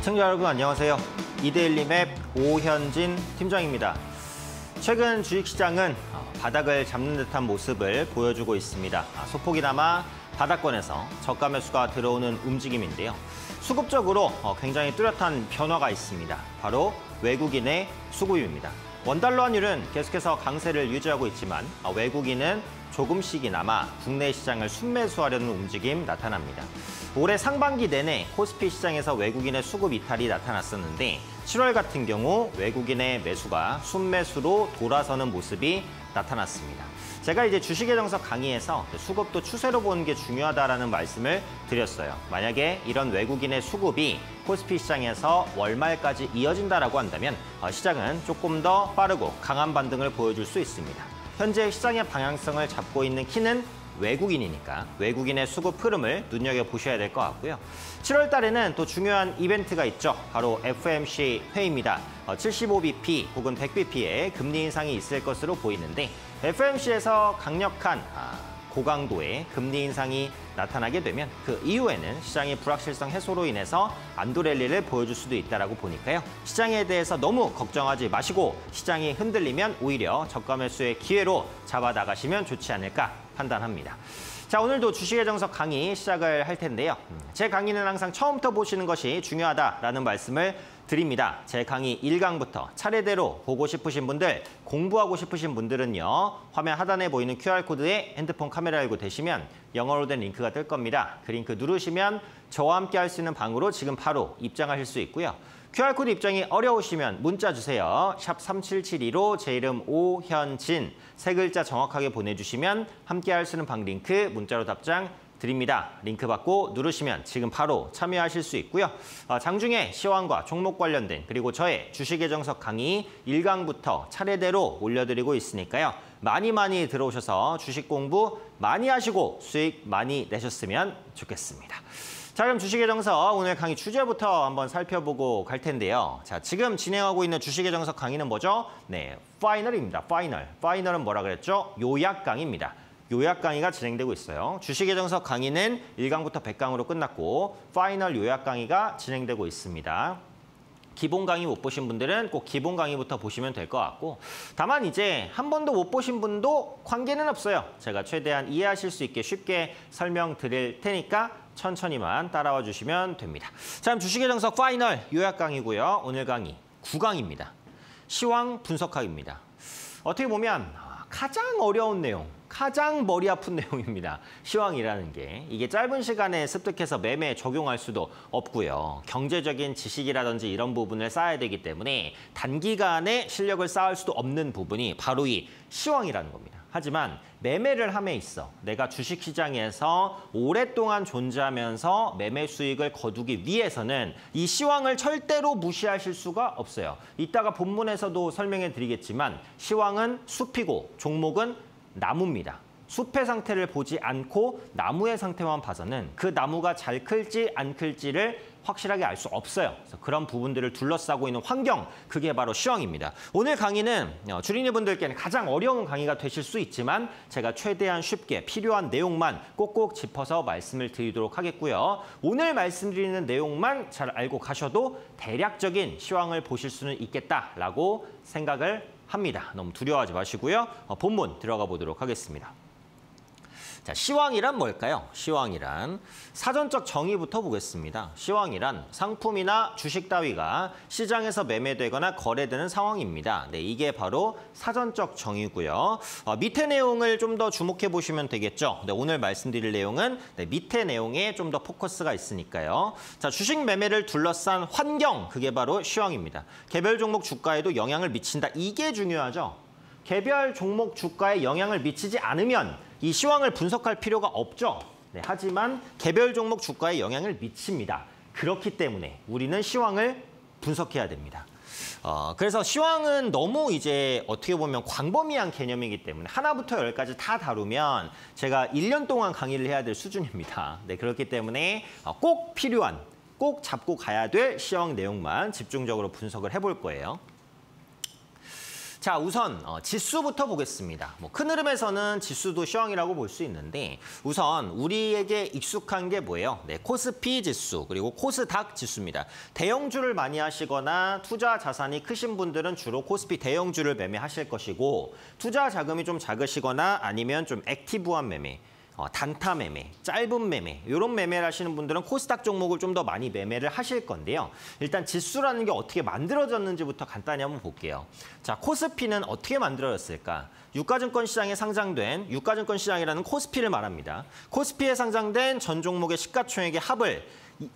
시청자 여러분 안녕하세요. 이데일리 맵 오현진 팀장입니다. 최근 주식시장은 바닥을 잡는 듯한 모습을 보여주고 있습니다. 소폭이나마 바닥권에서 저가 매수가 들어오는 움직임인데요. 수급적으로 굉장히 뚜렷한 변화가 있습니다. 바로 외국인의 수급입니다. 원달러 환율은 계속해서 강세를 유지하고 있지만 외국인은 조금씩이나마 국내 시장을 순매수하려는 움직임 나타납니다. 올해 상반기 내내 코스피 시장에서 외국인의 수급 이탈이 나타났었는데 7월 같은 경우 외국인의 매수가 순매수로 돌아서는 모습이 나타났습니다. 제가 이제 주식의 정석 강의에서 수급도 추세로 보는 게 중요하다라는 말씀을 드렸어요. 만약에 이런 외국인의 수급이 코스피 시장에서 월말까지 이어진다라고 한다면 시장은 조금 더 빠르고 강한 반등을 보여줄 수 있습니다. 현재 시장의 방향성을 잡고 있는 키는 외국인이니까 외국인의 수급 흐름을 눈여겨보셔야 될 것 같고요. 7월 달에는 또 중요한 이벤트가 있죠. 바로 FMC 회의입니다. 75BP 혹은 100BP의 금리 인상이 있을 것으로 보이는데 FMC에서 강력한 고강도의 금리 인상이 나타나게 되면 그 이후에는 시장의 불확실성 해소로 인해서 안도랠리를 보여줄 수도 있다고 보니까요. 시장에 대해서 너무 걱정하지 마시고 시장이 흔들리면 오히려 저가 매수의 기회로 잡아 나가시면 좋지 않을까 판단합니다. 자, 오늘도 주식의 정석 강의 시작을 할 텐데요. 제 강의는 항상 처음부터 보시는 것이 중요하다라는 말씀을 드립니다. 제 강의 1강부터 차례대로 보고 싶으신 분들, 공부하고 싶으신 분들은요. 화면 하단에 보이는 QR코드에 핸드폰 카메라 열고 되시면 영어로 된 링크가 뜰 겁니다. 그 링크 누르시면 저와 함께 할 수 있는 방으로 지금 바로 입장하실 수 있고요. QR코드 입장이 어려우시면 문자 주세요. 샵 3772로 제 이름 오현진, 세 글자 정확하게 보내주시면 함께 할 수 있는 방 링크 문자로 답장 드립니다. 링크 받고 누르시면 지금 바로 참여하실 수 있고요. 장중에 시황과 종목 관련된 그리고 저의 주식의 정석 강의 1강부터 차례대로 올려드리고 있으니까요. 많이 들어오셔서 주식 공부 많이 하시고 수익 많이 내셨으면 좋겠습니다. 자, 그럼 주식의 정석 오늘 강의 주제부터 한번 살펴보고 갈 텐데요. 자, 지금 진행하고 있는 주식의 정석 강의는 뭐죠? 네, 파이널입니다. 파이널. 파이널은 뭐라 그랬죠? 요약 강의입니다. 요약 강의가 진행되고 있어요. 주식의 정석 강의는 1강부터 100강으로 끝났고 파이널 요약 강의가 진행되고 있습니다. 기본 강의 못 보신 분들은 꼭 기본 강의부터 보시면 될 것 같고 다만 이제 한 번도 못 보신 분도 관계는 없어요. 제가 최대한 이해하실 수 있게 쉽게 설명드릴 테니까 천천히만 따라와 주시면 됩니다. 자, 그럼 주식의 정석 파이널 요약 강의고요. 오늘 강의 9강입니다. 시황 분석학입니다. 어떻게 보면 가장 어려운 내용, 가장 머리 아픈 내용입니다. 시황이라는 게 이게 짧은 시간에 습득해서 매매에 적용할 수도 없고요. 경제적인 지식이라든지 이런 부분을 쌓아야 되기 때문에 단기간에 실력을 쌓을 수도 없는 부분이 바로 이 시황이라는 겁니다. 하지만 매매를 함에 있어 내가 주식시장에서 오랫동안 존재하면서 매매 수익을 거두기 위해서는 이 시황을 절대로 무시하실 수가 없어요. 이따가 본문에서도 설명해 드리겠지만 시황은 숲이고 종목은 나무입니다. 숲의 상태를 보지 않고 나무의 상태만 봐서는 그 나무가 잘 클지 안 클지를 확실하게 알 수 없어요. 그래서 그런 부분들을 둘러싸고 있는 환경, 그게 바로 시황입니다. 오늘 강의는 주린이분들께는 가장 어려운 강의가 되실 수 있지만 제가 최대한 쉽게 필요한 내용만 꼭꼭 짚어서 말씀을 드리도록 하겠고요. 오늘 말씀드리는 내용만 잘 알고 가셔도 대략적인 시황을 보실 수는 있겠다라고 생각을 합니다. 너무 두려워하지 마시고요. 본문 들어가 보도록 하겠습니다. 자, 시황이란 뭘까요? 시황이란 사전적 정의부터 보겠습니다. 시황이란 상품이나 주식 따위가 시장에서 매매되거나 거래되는 상황입니다. 네, 이게 바로 사전적 정의고요. 밑에 내용을 좀 더 주목해 보시면 되겠죠. 네, 오늘 말씀드릴 내용은 밑에 내용에 좀 더 포커스가 있으니까요. 자, 주식 매매를 둘러싼 환경, 그게 바로 시황입니다. 개별 종목 주가에도 영향을 미친다. 이게 중요하죠. 개별 종목 주가에 영향을 미치지 않으면 이 시황을 분석할 필요가 없죠. 네, 하지만 개별 종목 주가에 영향을 미칩니다. 그렇기 때문에 우리는 시황을 분석해야 됩니다. 그래서 시황은 너무 이제 어떻게 보면 광범위한 개념이기 때문에 하나부터 열까지 다 다루면 제가 1년 동안 강의를 해야 될 수준입니다. 네, 그렇기 때문에 꼭 필요한, 꼭 잡고 가야 될 시황 내용만 집중적으로 분석을 해볼 거예요. 자, 우선 지수부터 보겠습니다. 뭐 큰 흐름에서는 지수도 시황이라고 볼 수 있는데 우선 우리에게 익숙한 게 뭐예요? 네, 코스피 지수 그리고 코스닥 지수입니다. 대형주를 많이 하시거나 투자 자산이 크신 분들은 주로 코스피 대형주를 매매하실 것이고 투자 자금이 좀 작으시거나 아니면 좀 액티브한 매매 단타 매매, 짧은 매매 이런 매매를 하시는 분들은 코스닥 종목을 좀 더 많이 매매를 하실 건데요. 일단 지수라는 게 어떻게 만들어졌는지부터 간단히 한번 볼게요. 자, 코스피는 어떻게 만들어졌을까? 유가증권 시장에 상장된 유가증권 시장이라는 코스피를 말합니다. 코스피에 상장된 전 종목의 시가총액의 합을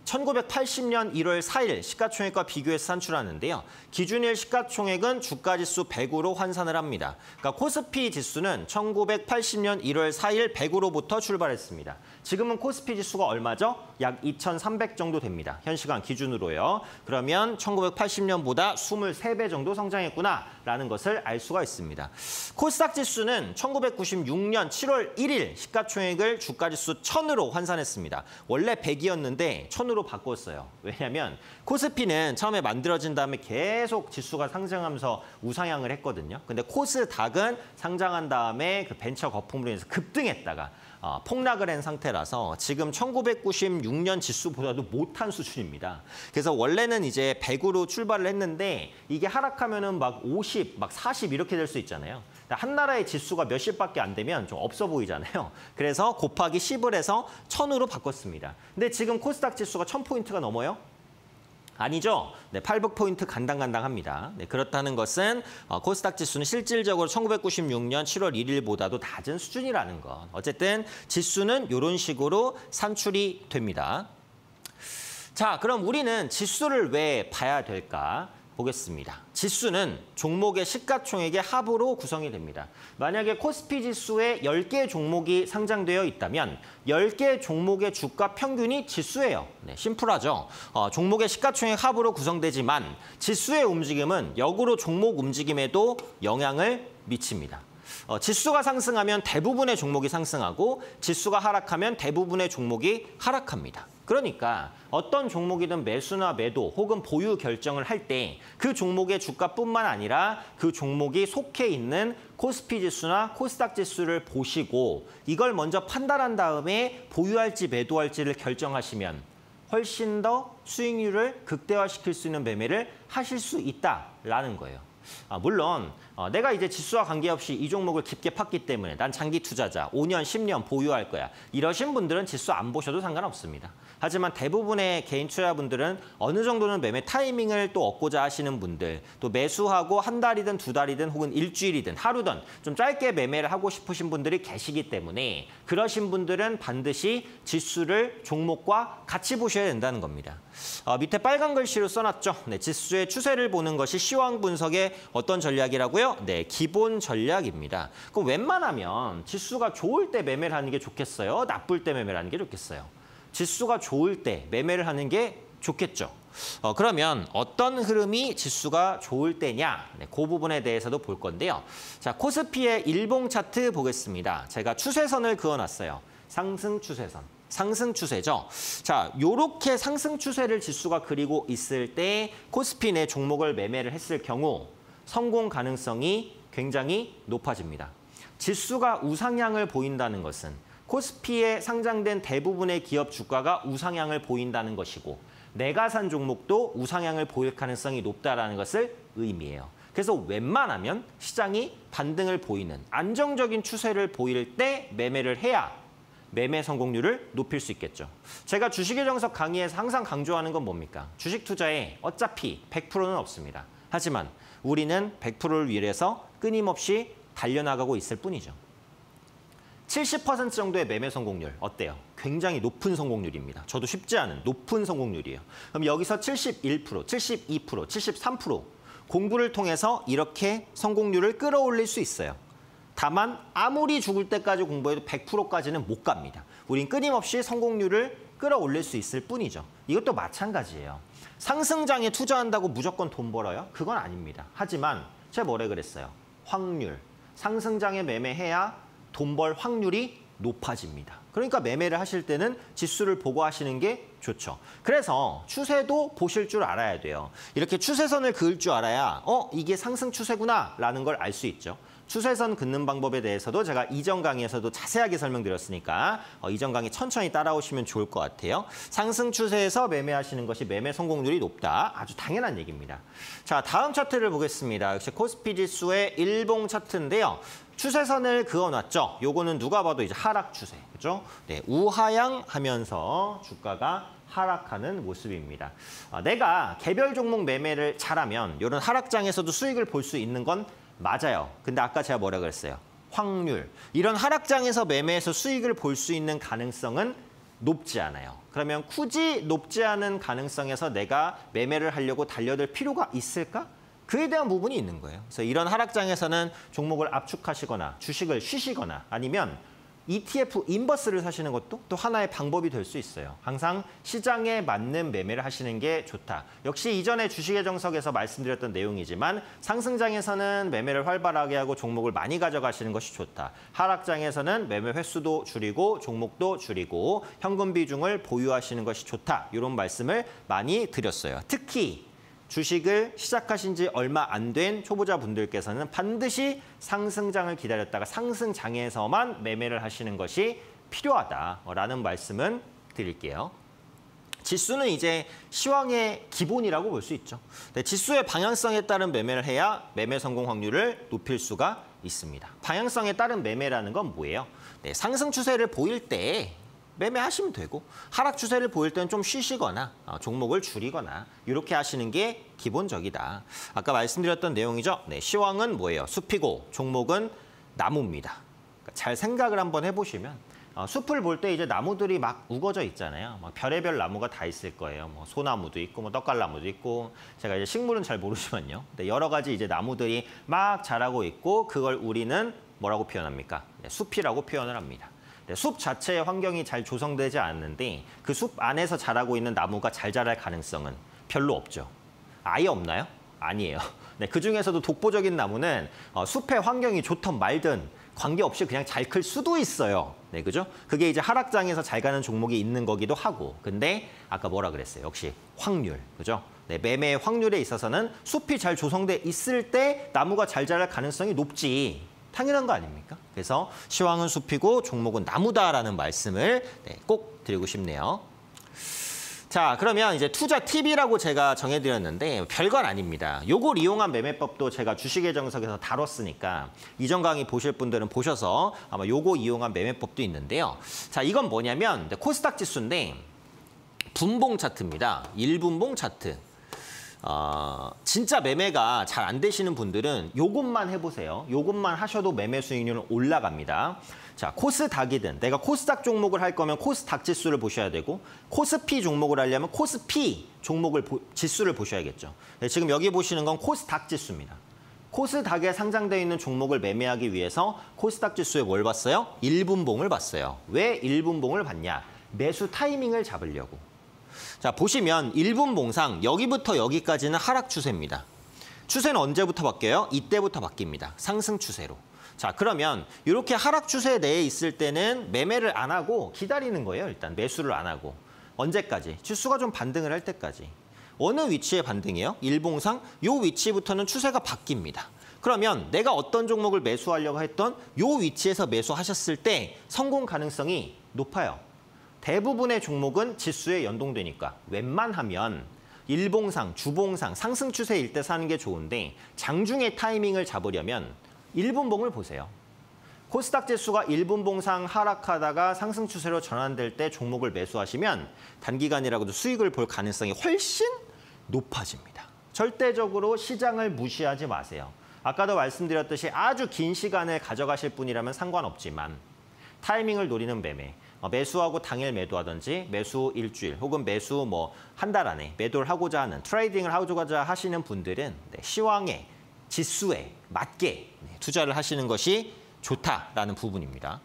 1980년 1월 4일 시가총액과 비교해서 산출하는데요. 기준일 시가총액은 주가지수 100으로 환산을 합니다. 그러니까 코스피 지수는 1980년 1월 4일 100으로부터 출발했습니다. 지금은 코스피 지수가 얼마죠? 약 2,300 정도 됩니다. 현 시간 기준으로요. 그러면 1980년보다 23배 정도 성장했구나라는 것을 알 수가 있습니다. 코스닥 지수는 1996년 7월 1일 시가총액을 주가지수 1,000으로 환산했습니다. 원래 100이었는데 1,000으로 바꿨어요. 왜냐하면 코스피는 처음에 만들어진 다음에 계속 지수가 상장하면서 우상향을 했거든요. 근데 코스닥은 상장한 다음에 그 벤처 거품으로 인해서 급등했다가 폭락을 한 상태라서 지금 1996년 지수보다도 못한 수준입니다. 그래서 원래는 이제 100으로 출발을 했는데 이게 하락하면은 막 50, 막 40 이렇게 될 수 있잖아요. 한 나라의 지수가 몇십밖에 안 되면 좀 없어 보이잖아요. 그래서 곱하기 10을 해서 1000으로 바꿨습니다. 근데 지금 코스닥 지수가 1000포인트가 넘어요? 아니죠. 네, 800포인트 간당간당합니다. 네, 그렇다는 것은 코스닥 지수는 실질적으로 1996년 7월 1일보다도 낮은 수준이라는 것. 어쨌든 지수는 이런 식으로 산출이 됩니다. 자, 그럼 우리는 지수를 왜 봐야 될까? 보겠습니다. 지수는 종목의 시가총액의 합으로 구성이 됩니다. 만약에 코스피 지수에 10개 종목이 상장되어 있다면 10개 종목의 주가 평균이 지수예요. 네, 심플하죠. 종목의 시가총액 합으로 구성되지만 지수의 움직임은 역으로 종목 움직임에도 영향을 미칩니다. 지수가 상승하면 대부분의 종목이 상승하고 지수가 하락하면 대부분의 종목이 하락합니다. 그러니까 어떤 종목이든 매수나 매도 혹은 보유 결정을 할 때 그 종목의 주가뿐만 아니라 그 종목이 속해 있는 코스피 지수나 코스닥 지수를 보시고 이걸 먼저 판단한 다음에 보유할지 매도할지를 결정하시면 훨씬 더 수익률을 극대화시킬 수 있는 매매를 하실 수 있다라는 거예요. 물론 내가 이제 지수와 관계없이 이 종목을 깊게 팠기 때문에 난 장기 투자자, 5년, 10년 보유할 거야. 이러신 분들은 지수 안 보셔도 상관없습니다. 하지만 대부분의 개인 투자자분들은 어느 정도는 매매 타이밍을 또 얻고자 하시는 분들, 또 매수하고 한 달이든 두 달이든 혹은 일주일이든 하루든 좀 짧게 매매를 하고 싶으신 분들이 계시기 때문에 그러신 분들은 반드시 지수를 종목과 같이 보셔야 된다는 겁니다. 밑에 빨간 글씨로 써놨죠. 네, 지수의 추세를 보는 것이 시황 분석의 어떤 전략이라고요? 네, 기본 전략입니다. 그럼 웬만하면 지수가 좋을 때 매매를 하는 게 좋겠어요? 나쁠 때 매매를 하는 게 좋겠어요? 지수가 좋을 때 매매를 하는 게 좋겠죠. 그러면 어떤 흐름이 지수가 좋을 때냐? 네, 그 부분에 대해서도 볼 건데요. 자, 코스피의 일봉 차트 보겠습니다. 제가 추세선을 그어놨어요. 상승 추세선. 상승 추세죠. 자, 요렇게 상승 추세를 지수가 그리고 있을 때 코스피 내 종목을 매매를 했을 경우 성공 가능성이 굉장히 높아집니다. 지수가 우상향을 보인다는 것은 코스피에 상장된 대부분의 기업 주가가 우상향을 보인다는 것이고 내가 산 종목도 우상향을 보일 가능성이 높다는 것을 의미해요. 그래서 웬만하면 시장이 반등을 보이는 안정적인 추세를 보일 때 매매를 해야 매매 성공률을 높일 수 있겠죠. 제가 주식의 정석 강의에서 항상 강조하는 건 뭡니까? 주식 투자에 어차피 100%는 없습니다. 하지만 우리는 100%를 위해서 끊임없이 달려나가고 있을 뿐이죠. 70% 정도의 매매 성공률 어때요? 굉장히 높은 성공률입니다. 저도 쉽지 않은 높은 성공률이에요. 그럼 여기서 71%, 72%, 73% 공부를 통해서 이렇게 성공률을 끌어올릴 수 있어요. 다만 아무리 죽을 때까지 공부해도 100%까지는 못 갑니다. 우린 끊임없이 성공률을 끌어올릴 수 있을 뿐이죠. 이것도 마찬가지예요. 상승장에 투자한다고 무조건 돈 벌어요? 그건 아닙니다. 하지만 제가 뭐래 그랬어요? 확률. 상승장에 매매해야 돈 벌 확률이 높아집니다. 그러니까 매매를 하실 때는 지수를 보고 하시는 게 좋죠. 그래서 추세도 보실 줄 알아야 돼요. 이렇게 추세선을 그을 줄 알아야 이게 상승 추세구나라는 걸 알 수 있죠. 추세선 긋는 방법에 대해서도 제가 이전 강의에서도 자세하게 설명드렸으니까 이전 강의 천천히 따라오시면 좋을 것 같아요. 상승 추세에서 매매하시는 것이 매매 성공률이 높다. 아주 당연한 얘기입니다. 자, 다음 차트를 보겠습니다. 역시 코스피 지수의 일봉 차트인데요. 추세선을 그어놨죠. 요거는 누가 봐도 이제 하락 추세, 그죠? 네, 우하향하면서 주가가 하락하는 모습입니다. 내가 개별 종목 매매를 잘하면 이런 하락장에서도 수익을 볼 수 있는 건 맞아요. 근데 아까 제가 뭐라 그랬어요? 확률. 이런 하락장에서 매매해서 수익을 볼 수 있는 가능성은 높지 않아요. 그러면 굳이 높지 않은 가능성에서 내가 매매를 하려고 달려들 필요가 있을까? 그에 대한 부분이 있는 거예요. 그래서 이런 하락장에서는 종목을 압축하시거나 주식을 쉬시거나 아니면 ETF 인버스를 사시는 것도 또 하나의 방법이 될 수 있어요. 항상 시장에 맞는 매매를 하시는 게 좋다. 역시 이전에 주식의 정석에서 말씀드렸던 내용이지만 상승장에서는 매매를 활발하게 하고 종목을 많이 가져가시는 것이 좋다. 하락장에서는 매매 횟수도 줄이고 종목도 줄이고 현금 비중을 보유하시는 것이 좋다. 이런 말씀을 많이 드렸어요. 특히 주식을 시작하신 지 얼마 안 된 초보자분들께서는 반드시 상승장을 기다렸다가 상승장에서만 매매를 하시는 것이 필요하다라는 말씀은 드릴게요. 지수는 이제 시황의 기본이라고 볼 수 있죠. 지수의 방향성에 따른 매매를 해야 매매 성공 확률을 높일 수가 있습니다. 방향성에 따른 매매라는 건 뭐예요? 상승 추세를 보일 때 매매하시면 되고 하락 추세를 보일 때는 좀 쉬시거나 종목을 줄이거나 이렇게 하시는 게 기본적이다. 아까 말씀드렸던 내용이죠. 네, 시황은 뭐예요? 숲이고 종목은 나무입니다. 잘 생각을 한번 해보시면 숲을 볼 때 이제 나무들이 막 우거져 있잖아요. 막 별의별 나무가 다 있을 거예요. 뭐 소나무도 있고 뭐 떡갈나무도 있고 제가 이제 식물은 잘 모르지만요. 근데 여러 가지 이제 나무들이 막 자라고 있고 그걸 우리는 뭐라고 표현합니까? 네, 숲이라고 표현을 합니다. 네, 숲 자체의 환경이 잘 조성되지 않는데 그 숲 안에서 자라고 있는 나무가 잘 자랄 가능성은 별로 없죠. 아예 없나요? 아니에요. 네, 그중에서도 독보적인 나무는 숲의 환경이 좋든 말든 관계없이 그냥 잘 클 수도 있어요. 네, 그죠? 그게 이제 하락장에서 잘 가는 종목이 있는 거기도 하고. 근데 아까 뭐라 그랬어요? 역시 확률. 그죠? 네, 매매의 확률에 있어서는 숲이 잘 조성돼 있을 때 나무가 잘 자랄 가능성이 높지. 당연한 거 아닙니까? 그래서 시황은 숲이고 종목은 나무다라는 말씀을 꼭 드리고 싶네요. 자, 그러면 이제 투자 팁이라고 제가 정해드렸는데 별건 아닙니다. 요걸 이용한 매매법도 제가 주식의 정석에서 다뤘으니까 이전 강의 보실 분들은 보셔서 아마 요거 이용한 매매법도 있는데요. 자, 이건 뭐냐면 코스닥 지수인데 분봉 차트입니다. 1분봉 차트. 진짜 매매가 잘 안 되시는 분들은 요것만 해보세요. 요것만 하셔도 매매 수익률은 올라갑니다. 자, 코스닥이든 내가 코스닥 종목을 할 거면 코스닥 지수를 보셔야 되고 코스피 종목을 하려면 코스피 지수를 보셔야겠죠. 네, 지금 여기 보시는 건 코스닥 지수입니다. 코스닥에 상장되어 있는 종목을 매매하기 위해서 코스닥 지수에 뭘 봤어요? 1분봉을 봤어요. 왜 1분봉을 봤냐? 매수 타이밍을 잡으려고. 자, 보시면 1분봉상 여기부터 여기까지는 하락 추세입니다. 추세는 언제부터 바뀌어요? 이때부터 바뀝니다. 상승 추세로. 자, 그러면 이렇게 하락 추세 내에 있을 때는 매매를 안 하고 기다리는 거예요. 일단 매수를 안 하고. 언제까지? 지수가 좀 반등을 할 때까지. 어느 위치에 반등이에요? 1봉상 요 위치부터는 추세가 바뀝니다. 그러면 내가 어떤 종목을 매수하려고 했던 요 위치에서 매수하셨을 때 성공 가능성이 높아요. 대부분의 종목은 지수에 연동되니까 웬만하면 일봉상, 주봉상, 상승 추세일 때 사는 게 좋은데 장중의 타이밍을 잡으려면 1분봉을 보세요. 코스닥 지수가 1분봉상 하락하다가 상승 추세로 전환될 때 종목을 매수하시면 단기간이라고도 수익을 볼 가능성이 훨씬 높아집니다. 절대적으로 시장을 무시하지 마세요. 아까도 말씀드렸듯이 아주 긴 시간을 가져가실 분이라면 상관없지만 타이밍을 노리는 매매. 매수하고 당일 매도하든지 매수 일주일 혹은 매수 한 달 안에 매도를 하고자 하는 트레이딩을 하고자 하시는 분들은 시황에 지수에 맞게 투자를 하시는 것이 좋다라는 부분입니다.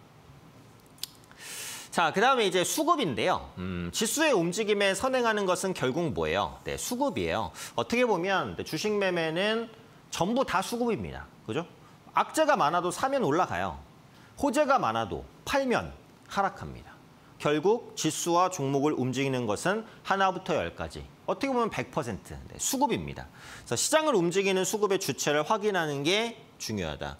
자, 그다음에 이제 수급인데요. 지수의 움직임에 선행하는 것은 결국 뭐예요? 네, 수급이에요. 어떻게 보면 주식 매매는 전부 다 수급입니다. 그죠? 악재가 많아도 사면 올라가요. 호재가 많아도 팔면 하락합니다. 결국 지수와 종목을 움직이는 것은 하나부터 열까지 어떻게 보면 100% 수급입니다. 그래서 시장을 움직이는 수급의 주체를 확인하는 게 중요하다.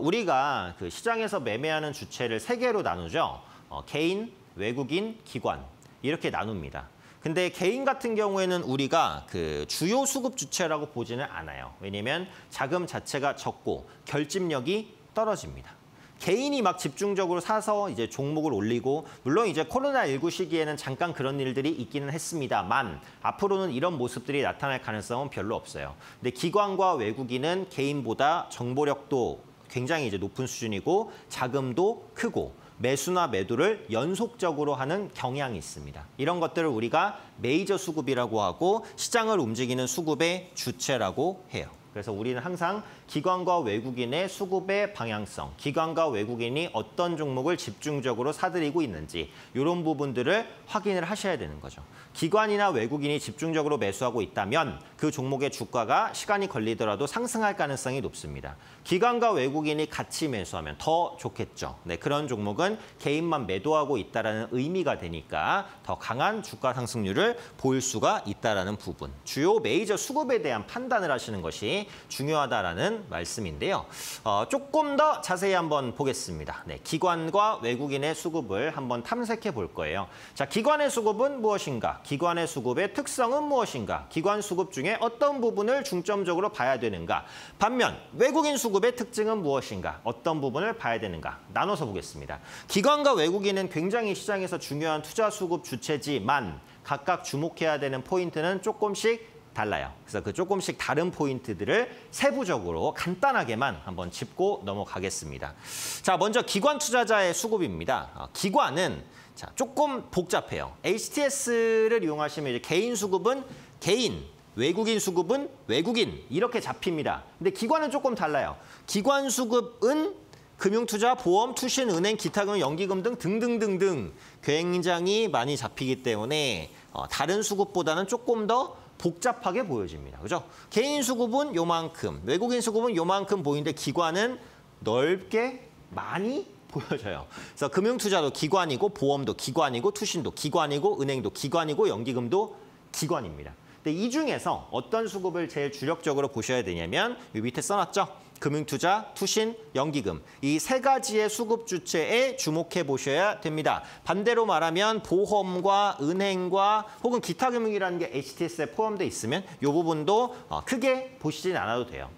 우리가 그 시장에서 매매하는 주체를 3개로 나누죠. 개인, 외국인, 기관 이렇게 나눕니다. 근데 개인 같은 경우에는 우리가 그 주요 수급 주체라고 보지는 않아요. 왜냐면 자금 자체가 적고 결집력이 떨어집니다. 개인이 막 집중적으로 사서 이제 종목을 올리고, 물론 이제 코로나19 시기에는 잠깐 그런 일들이 있기는 했습니다만, 앞으로는 이런 모습들이 나타날 가능성은 별로 없어요. 근데 기관과 외국인은 개인보다 정보력도 굉장히 이제 높은 수준이고, 자금도 크고, 매수나 매도를 연속적으로 하는 경향이 있습니다. 이런 것들을 우리가 메이저 수급이라고 하고, 시장을 움직이는 수급의 주체라고 해요. 그래서 우리는 항상 기관과 외국인의 수급의 방향성, 기관과 외국인이 어떤 종목을 집중적으로 사들이고 있는지 이런 부분들을 확인을 하셔야 되는 거죠. 기관이나 외국인이 집중적으로 매수하고 있다면 그 종목의 주가가 시간이 걸리더라도 상승할 가능성이 높습니다. 기관과 외국인이 같이 매수하면 더 좋겠죠. 네, 그런 종목은 개인만 매도하고 있다는 의미가 되니까 더 강한 주가 상승률을 보일 수가 있다는 부분. 주요 메이저 수급에 대한 판단을 하시는 것이 중요하다라는 말씀인데요. 조금 더 자세히 한번 보겠습니다. 네, 기관과 외국인의 수급을 한번 탐색해 볼 거예요. 자, 기관의 수급은 무엇인가? 기관의 수급의 특성은 무엇인가? 기관 수급 중에 어떤 부분을 중점적으로 봐야 되는가? 반면 외국인 수급의 특징은 무엇인가? 어떤 부분을 봐야 되는가? 나눠서 보겠습니다. 기관과 외국인은 굉장히 시장에서 중요한 투자 수급 주체지만 각각 주목해야 되는 포인트는 조금씩 달라요. 그래서 그 조금씩 다른 포인트들을 세부적으로 간단하게만 한번 짚고 넘어가겠습니다. 자, 먼저 기관 투자자의 수급입니다. 기관은 자, 조금 복잡해요. HTS를 이용하시면 이제 개인 수급은 개인, 외국인 수급은 외국인 이렇게 잡힙니다. 근데 기관은 조금 달라요. 기관 수급은 금융투자, 보험, 투신, 은행, 기타금, 연기금 등 등등등등 굉장히 많이 잡히기 때문에 다른 수급보다는 조금 더 복잡하게 보여집니다. 그죠? 개인 수급은 요만큼, 외국인 수급은 요만큼 보이는데 기관은 넓게 많이 보여져요. 그래서 금융투자도 기관이고, 보험도 기관이고, 투신도 기관이고, 은행도 기관이고, 연기금도 기관입니다. 근데 이 중에서 어떤 수급을 제일 주력적으로 보셔야 되냐면 이 밑에 써놨죠? 금융투자, 투신, 연기금 이 3가지의 수급 주체에 주목해 보셔야 됩니다. 반대로 말하면 보험과 은행과 혹은 기타 금융이라는 게 HTS에 포함되어 있으면 이 부분도 크게 보시진 않아도 돼요.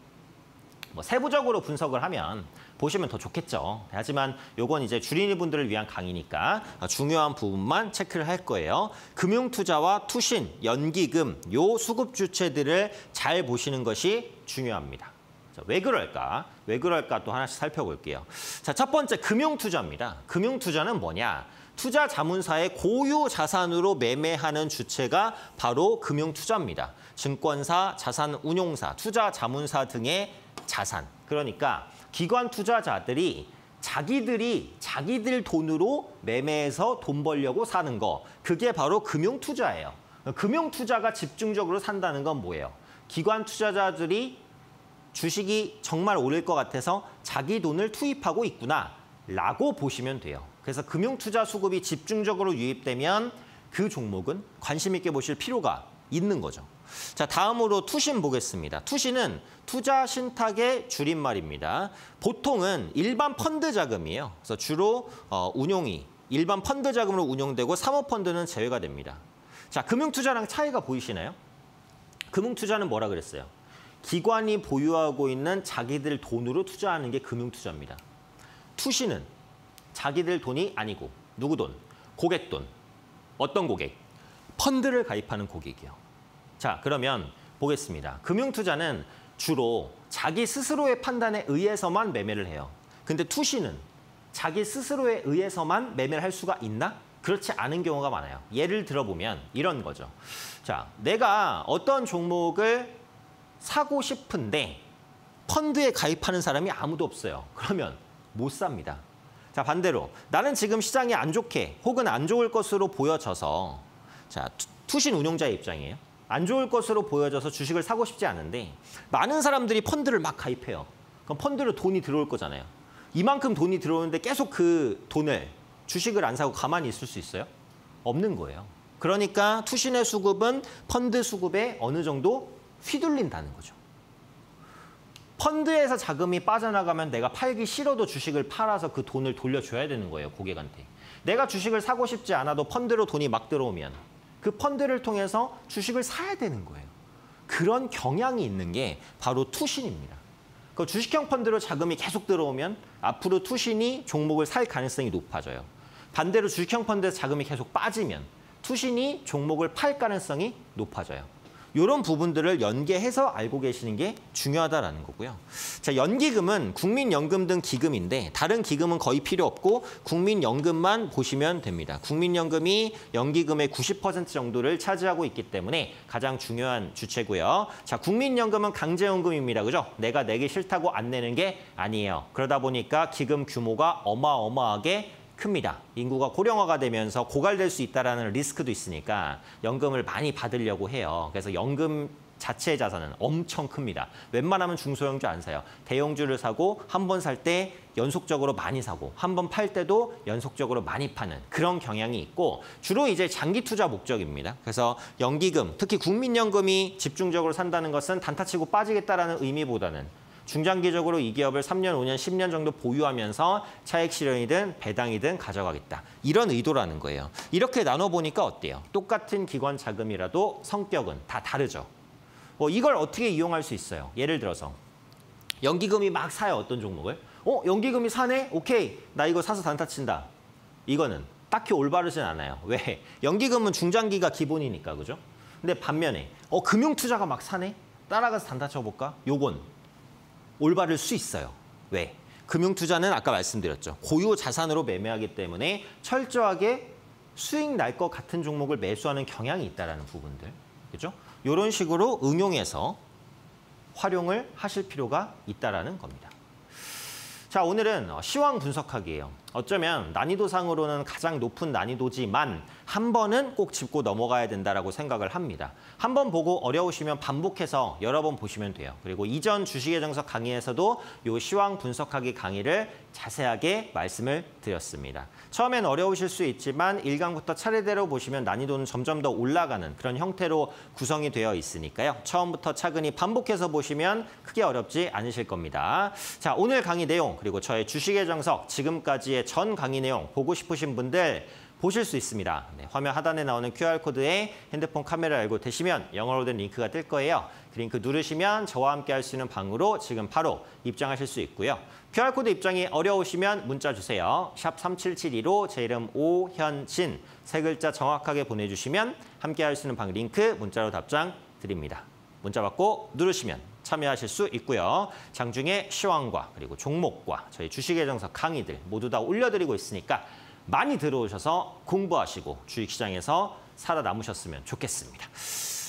뭐 세부적으로 분석을 하면 보시면 더 좋겠죠. 하지만 요건 이제 주린이분들을 위한 강의니까 중요한 부분만 체크를 할 거예요. 금융투자와 투신, 연기금 요 수급 주체들을 잘 보시는 것이 중요합니다. 왜 그럴까? 왜 그럴까 또 하나씩 살펴볼게요. 자, 첫 번째 금융투자입니다. 금융투자는 뭐냐? 투자 자문사의 고유 자산으로 매매하는 주체가 바로 금융투자입니다. 증권사, 자산운용사, 투자 자문사 등의 자산. 그러니까 기관 투자자들이 자기들 돈으로 매매해서 돈 벌려고 사는 거. 그게 바로 금융투자예요. 금융투자가 집중적으로 산다는 건 뭐예요? 기관 투자자들이 주식이 정말 오를 것 같아서 자기 돈을 투입하고 있구나라고 보시면 돼요. 그래서 금융투자 수급이 집중적으로 유입되면 그 종목은 관심 있게 보실 필요가 있는 거죠. 자, 다음으로 투신 보겠습니다. 투신은 투자 신탁의 줄임말입니다. 보통은 일반 펀드 자금이에요. 그래서 주로 운용이 일반 펀드 자금으로 운용되고 사모펀드는 제외가 됩니다. 자, 금융투자랑 차이가 보이시나요? 금융투자는 뭐라 그랬어요? 기관이 보유하고 있는 자기들 돈으로 투자하는 게 금융투자입니다. 투신은 자기들 돈이 아니고 누구 돈? 고객 돈. 어떤 고객? 펀드를 가입하는 고객이요. 자, 그러면 보겠습니다. 금융투자는 주로 자기 스스로의 판단에 의해서만 매매를 해요. 근데 투신은 자기 스스로에 의해서만 매매를 할 수가 있나? 그렇지 않은 경우가 많아요. 예를 들어보면 이런 거죠. 자, 내가 어떤 종목을 사고 싶은데 펀드에 가입하는 사람이 아무도 없어요. 그러면 못 삽니다. 자, 반대로 나는 지금 시장이 안 좋게 혹은 안 좋을 것으로 보여져서 자, 투신 운용자의 입장이에요. 안 좋을 것으로 보여져서 주식을 사고 싶지 않은데 많은 사람들이 펀드를 막 가입해요. 그럼 펀드로 돈이 들어올 거잖아요. 이만큼 돈이 들어오는데 계속 그 돈을 주식을 안 사고 가만히 있을 수 있어요? 없는 거예요. 그러니까 투신의 수급은 펀드 수급에 어느 정도 휘둘린다는 거죠. 펀드에서 자금이 빠져나가면 내가 팔기 싫어도 주식을 팔아서 그 돈을 돌려줘야 되는 거예요, 고객한테. 내가 주식을 사고 싶지 않아도 펀드로 돈이 막 들어오면 그 펀드를 통해서 주식을 사야 되는 거예요. 그런 경향이 있는 게 바로 투신입니다. 그 주식형 펀드로 자금이 계속 들어오면 앞으로 투신이 종목을 살 가능성이 높아져요. 반대로 주식형 펀드에서 자금이 계속 빠지면 투신이 종목을 팔 가능성이 높아져요. 이런 부분들을 연계해서 알고 계시는 게 중요하다라는 거고요. 자, 연기금은 국민연금 등 기금인데 다른 기금은 거의 필요 없고 국민연금만 보시면 됩니다. 국민연금이 연기금의 90% 정도를 차지하고 있기 때문에 가장 중요한 주체고요. 자, 국민연금은 강제연금입니다. 그죠? 내가 내기 싫다고 안 내는 게 아니에요. 그러다 보니까 기금 규모가 어마어마하게 큽니다. 인구가 고령화가 되면서 고갈될 수 있다는 리스크도 있으니까 연금을 많이 받으려고 해요. 그래서 연금 자체의 자산은 엄청 큽니다. 웬만하면 중소형주 안 사요. 대형주를 사고 한 번 살 때 연속적으로 많이 사고 한 번 팔 때도 연속적으로 많이 파는 그런 경향이 있고 주로 이제 장기 투자 목적입니다. 그래서 연기금, 특히 국민연금이 집중적으로 산다는 것은 단타치고 빠지겠다라는 의미보다는 중장기적으로 이 기업을 3년, 5년, 10년 정도 보유하면서 차익 실현이든 배당이든 가져가겠다. 이런 의도라는 거예요. 이렇게 나눠보니까 어때요? 똑같은 기관 자금이라도 성격은 다 다르죠. 이걸 어떻게 이용할 수 있어요? 예를 들어서 연기금이 막 사요. 어떤 종목을? 연기금이 사네? 오케이. 나 이거 사서 단타 친다. 이거는 딱히 올바르진 않아요. 왜? 연기금은 중장기가 기본이니까. 그죠? 근데 반면에 금융투자가 막 사네? 따라가서 단타 쳐볼까? 요건 올바를 수 있어요. 왜? 금융투자는 아까 말씀드렸죠. 고유 자산으로 매매하기 때문에 철저하게 수익 날 것 같은 종목을 매수하는 경향이 있다는 부분들. 그죠? 이런 식으로 응용해서 활용을 하실 필요가 있다는 겁니다. 자, 오늘은 시황 분석하기예요. 어쩌면 난이도상으로는 가장 높은 난이도지만 한 번은 꼭 짚고 넘어가야 된다라고 생각을 합니다. 한 번 보고 어려우시면 반복해서 여러 번 보시면 돼요. 그리고 이전 주식의 정석 강의에서도 이 시황 분석하기 강의를 자세하게 말씀을 드렸습니다. 처음엔 어려우실 수 있지만 1강부터 차례대로 보시면 난이도는 점점 더 올라가는 그런 형태로 구성이 되어 있으니까요. 처음부터 차근히 반복해서 보시면 크게 어렵지 않으실 겁니다. 자, 오늘 강의 내용 그리고 저의 주식의 정석 지금까지의 전 강의 내용 보고 싶으신 분들 보실 수 있습니다. 네, 화면 하단에 나오는 QR코드에 핸드폰 카메라 열고 되시면 영어로 된 링크가 뜰 거예요. 그 링크 누르시면 저와 함께 할 수 있는 방으로 지금 바로 입장하실 수 있고요. QR코드 입장이 어려우시면 문자 주세요. 샵 3772로 제 이름 오현진 세 글자 정확하게 보내주시면 함께 할 수 있는 방 링크 문자로 답장 드립니다. 문자 받고 누르시면 참여하실 수 있고요. 장중에 시황과 그리고 종목과 저희 주식의 정석 강의들 모두 다 올려드리고 있으니까 많이 들어오셔서 공부하시고 주식시장에서 살아남으셨으면 좋겠습니다.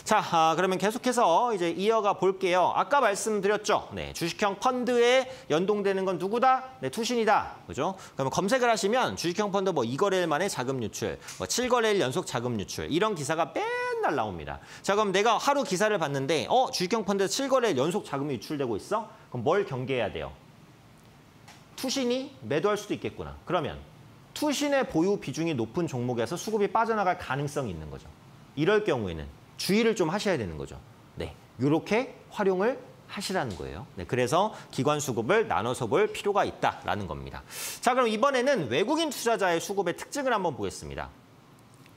자, 그러면 계속해서 이제 이어가 볼게요. 아까 말씀드렸죠. 네, 주식형 펀드에 연동되는 건 누구다? 네, 투신이다. 그죠? 그러면 검색을 하시면 주식형 펀드 2거래일 만에 자금 유출, 7거래일 연속 자금 유출 이런 기사가 맨날 나옵니다. 자, 그럼 내가 하루 기사를 봤는데 주식형 펀드 7거래일 연속 자금이 유출되고 있어? 그럼 뭘 경계해야 돼요? 투신이 매도할 수도 있겠구나. 그러면 투신의 보유 비중이 높은 종목에서 수급이 빠져나갈 가능성이 있는 거죠. 이럴 경우에는 주의를 좀 하셔야 되는 거죠. 네, 이렇게 활용을 하시라는 거예요. 네, 그래서 기관 수급을 나눠서 볼 필요가 있다라는 겁니다. 자, 그럼 이번에는 외국인 투자자의 수급의 특징을 한번 보겠습니다.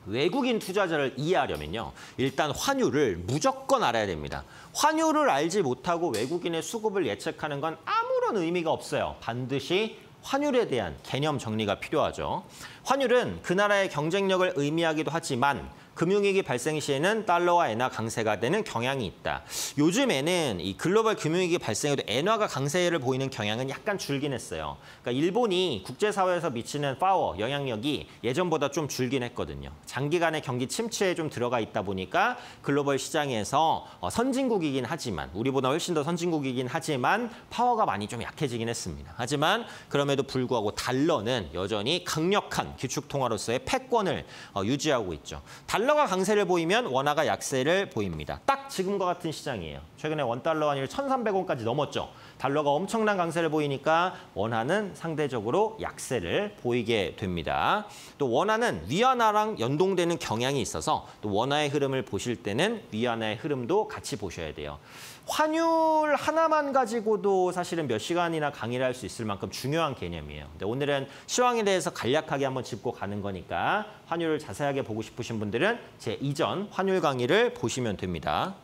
외국인 투자자를 이해하려면요. 일단 환율을 무조건 알아야 됩니다. 환율을 알지 못하고 외국인의 수급을 예측하는 건 아무런 의미가 없어요. 반드시 환율에 대한 개념 정리가 필요하죠. 환율은 그 나라의 경쟁력을 의미하기도 하지만 금융위기 발생 시에는 달러와 엔화 강세가 되는 경향이 있다. 요즘에는 이 글로벌 금융위기 발생에도 엔화가 강세를 보이는 경향은 약간 줄긴 했어요. 그러니까 일본이 국제사회에서 미치는 파워, 영향력이 예전보다 좀 줄긴 했거든요. 장기간의 경기 침체에 좀 들어가 있다 보니까 글로벌 시장에서 선진국이긴 하지만 우리보다 훨씬 더 선진국이긴 하지만 파워가 많이 좀 약해지긴 했습니다. 하지만 그럼에도 불구하고 달러는 여전히 강력한 기축통화로서의 패권을 유지하고 있죠. 달러가 강세를 보이면 원화가 약세를 보입니다. 딱 지금과 같은 시장이에요. 최근에 원달러 환율 1,300원까지 넘었죠. 달러가 엄청난 강세를 보이니까 원화는 상대적으로 약세를 보이게 됩니다. 또 원화는 위안화랑 연동되는 경향이 있어서 또 원화의 흐름을 보실 때는 위안화의 흐름도 같이 보셔야 돼요. 환율 하나만 가지고도 사실은 몇 시간이나 강의를 할 수 있을 만큼 중요한 개념이에요. 근데 오늘은 시황에 대해서 간략하게 한번 짚고 가는 거니까 환율을 자세하게 보고 싶으신 분들은 제 이전 환율 강의를 보시면 됩니다.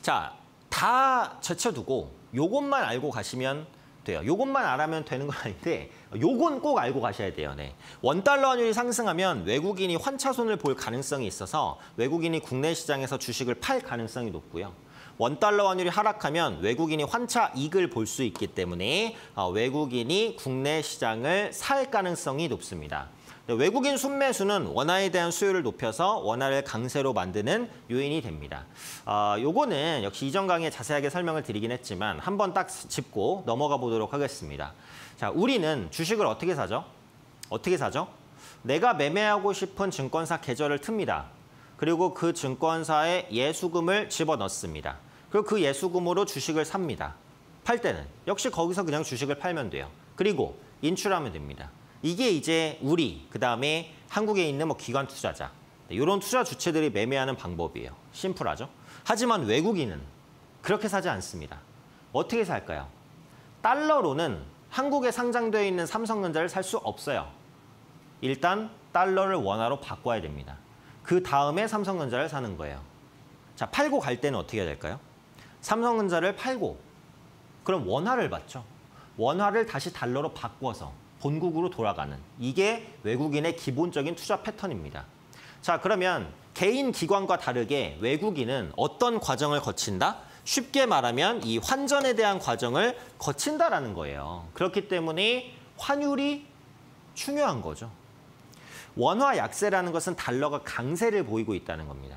자, 다 제쳐두고 요것만 알고 가시면 돼요. 요것만 알아면 되는 건 아닌데 요건 꼭 알고 가셔야 돼요. 네. 원달러 환율이 상승하면 외국인이 환차손을 볼 가능성이 있어서 외국인이 국내 시장에서 주식을 팔 가능성이 높고요. 원달러 환율이 하락하면 외국인이 환차 이익을 볼 수 있기 때문에 외국인이 국내 시장을 살 가능성이 높습니다. 외국인 순매수는 원화에 대한 수요를 높여서 원화를 강세로 만드는 요인이 됩니다. 요거는 역시 이전 강의에 자세하게 설명을 드리긴 했지만 한번 딱 짚고 넘어가 보도록 하겠습니다. 자, 우리는 주식을 어떻게 사죠? 내가 매매하고 싶은 증권사 계좌를 틉니다. 그리고 그 증권사에 예수금을 집어넣습니다. 그리고 그 예수금으로 주식을 삽니다. 팔 때는 역시 거기서 그냥 주식을 팔면 돼요. 그리고 인출하면 됩니다. 이게 이제 우리, 그다음에 한국에 있는 뭐 기관 투자자, 이런 투자 주체들이 매매하는 방법이에요. 심플하죠? 하지만 외국인은 그렇게 사지 않습니다. 어떻게 살까요? 달러로는 한국에 상장되어 있는 삼성전자를 살 수 없어요. 일단 달러를 원화로 바꿔야 됩니다. 그 다음에 삼성전자를 사는 거예요. 자, 팔고 갈 때는 어떻게 해야 될까요? 삼성전자를 팔고 그럼 원화를 받죠. 원화를 다시 달러로 바꿔서 본국으로 돌아가는, 이게 외국인의 기본적인 투자 패턴입니다. 자, 그러면 개인 기관과 다르게 외국인은 어떤 과정을 거친다? 쉽게 말하면 이 환전에 대한 과정을 거친다라는 거예요. 그렇기 때문에 환율이 중요한 거죠. 원화 약세라는 것은 달러가 강세를 보이고 있다는 겁니다.